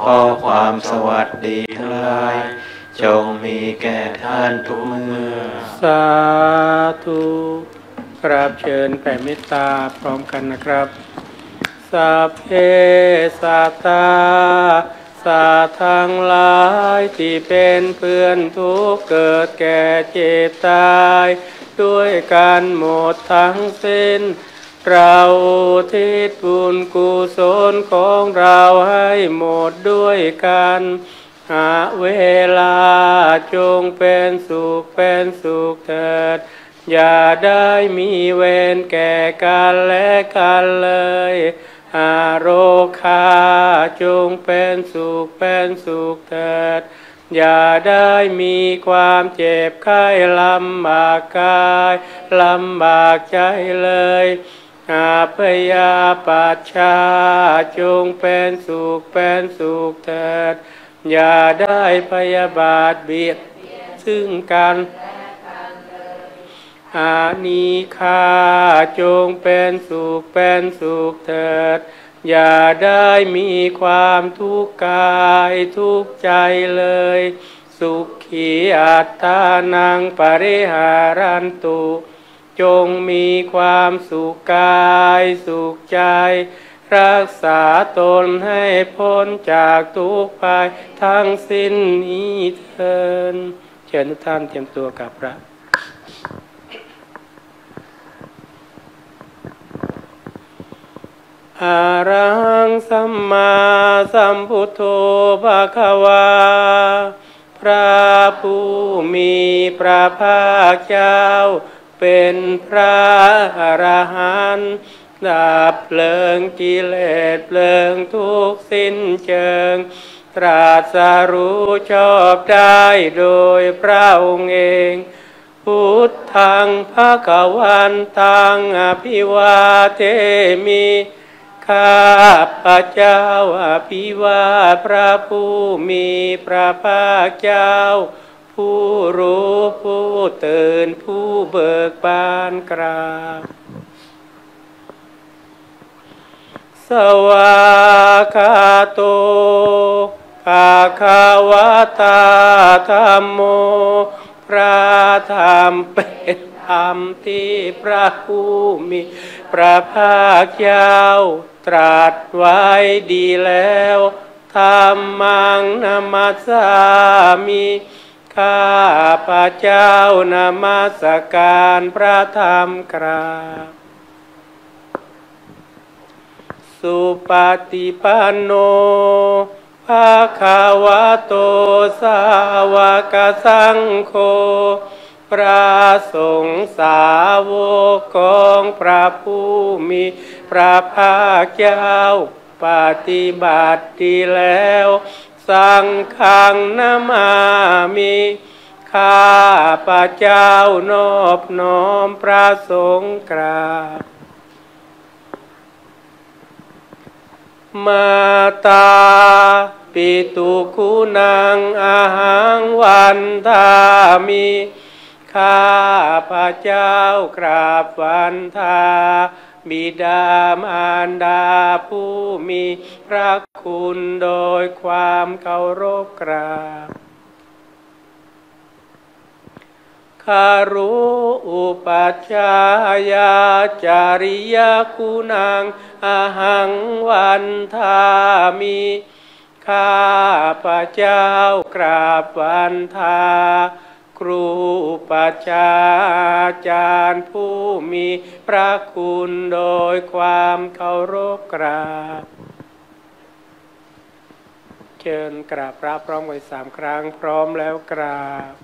ขอความสวัสดีทั้งหลายจงมีแก่ท่านทุกเมื่อสาธุกราบเชิญแผ่เมตตาพร้อมกันนะครับสัพเพสัตตาสัตว์ทั้งหลายที่เป็นเพื่อนทุกข์เกิดแก่เจ็บตายด้วยกันหมดทั้งสิ้นเราอุทิศบุญกุศลของเราให้หมดด้วยกันหาเวลาจงเป็นสุขเป็นสุขเถิดอย่าได้มีเวรแก่กันและกันเลยอาโรคาจงเป็นสุขเป็นสุขเถิด อย่าได้มีความเจ็บไข้ลำบากกายลำบากใจเลยอาพยาปัชชาจงเป็นสุขเป็นสุขเถิดอย่าได้พยาบาทเบียดซึ่งกันอานิฆาจงเป็นสุขเป็นสุขเถิดอย่าได้มีความทุกข์กายทุกข์ใจเลยสุขีอัตตานังปริหารันตุจงมีความสุขกายสุขใจรักษาตนให้พ้นจากทุกข์ภัยทั้งสิ้นนี้เถิดเชิญทุกท่านเตรียมตัวกับพระอะระหังสัมมาสัมพุทโธภะคะวาพระผู้มีพระภาคเจ้าเป็นพระอรหันต์ดับเพลิงกิเลสเพลิงทุกข์สิ้นเชิงตรัสรู้ชอบได้โดยพระองค์เองพุทธังภะคะวันตังอภิวาเทมิข้าพระเจ้าอภิวาทพระผู้มีพระภาคเจ้าผู้รู้ผู้ตื่นผู้เบิกบานกราบสวากาโตภาคาวตาธัมโมพระธรรมเป็นธรรมที่พระผู้มีพระภาคเจ้าตรัสไว้ดีแล้วธัมมังนามัสสามิข้าพระเจ้านามัสการพระธรรมกราบสุปฏิปันโนภะคะวะโตสาวกสังโฆพระสงฆ์สาวกของพระผู้มีพระภาคเจ้าปฏิบัติดีแล้วสังฆังนามามิข้าพระเจ้านอบน้อมพระสงฆ์กราบมาตาปิตุคุณังอาหังวันทามิข้าพระเจ้ากราบวันทาบิดามารดาผู้มีพระคุณโดยความเคารพกราบคารุอุปัชฌายาจาริยคุณังอหังวันทามิข้าพระเจ้ากราบวันทาครูอุปัชฌาจารย์ผู้มีพระคุณโดยความเคารพกราบเชิญกราบพระพร้อมกันสามครั้งพร้อมแล้วกราบ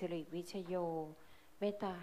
สิริวิชโยเมตตา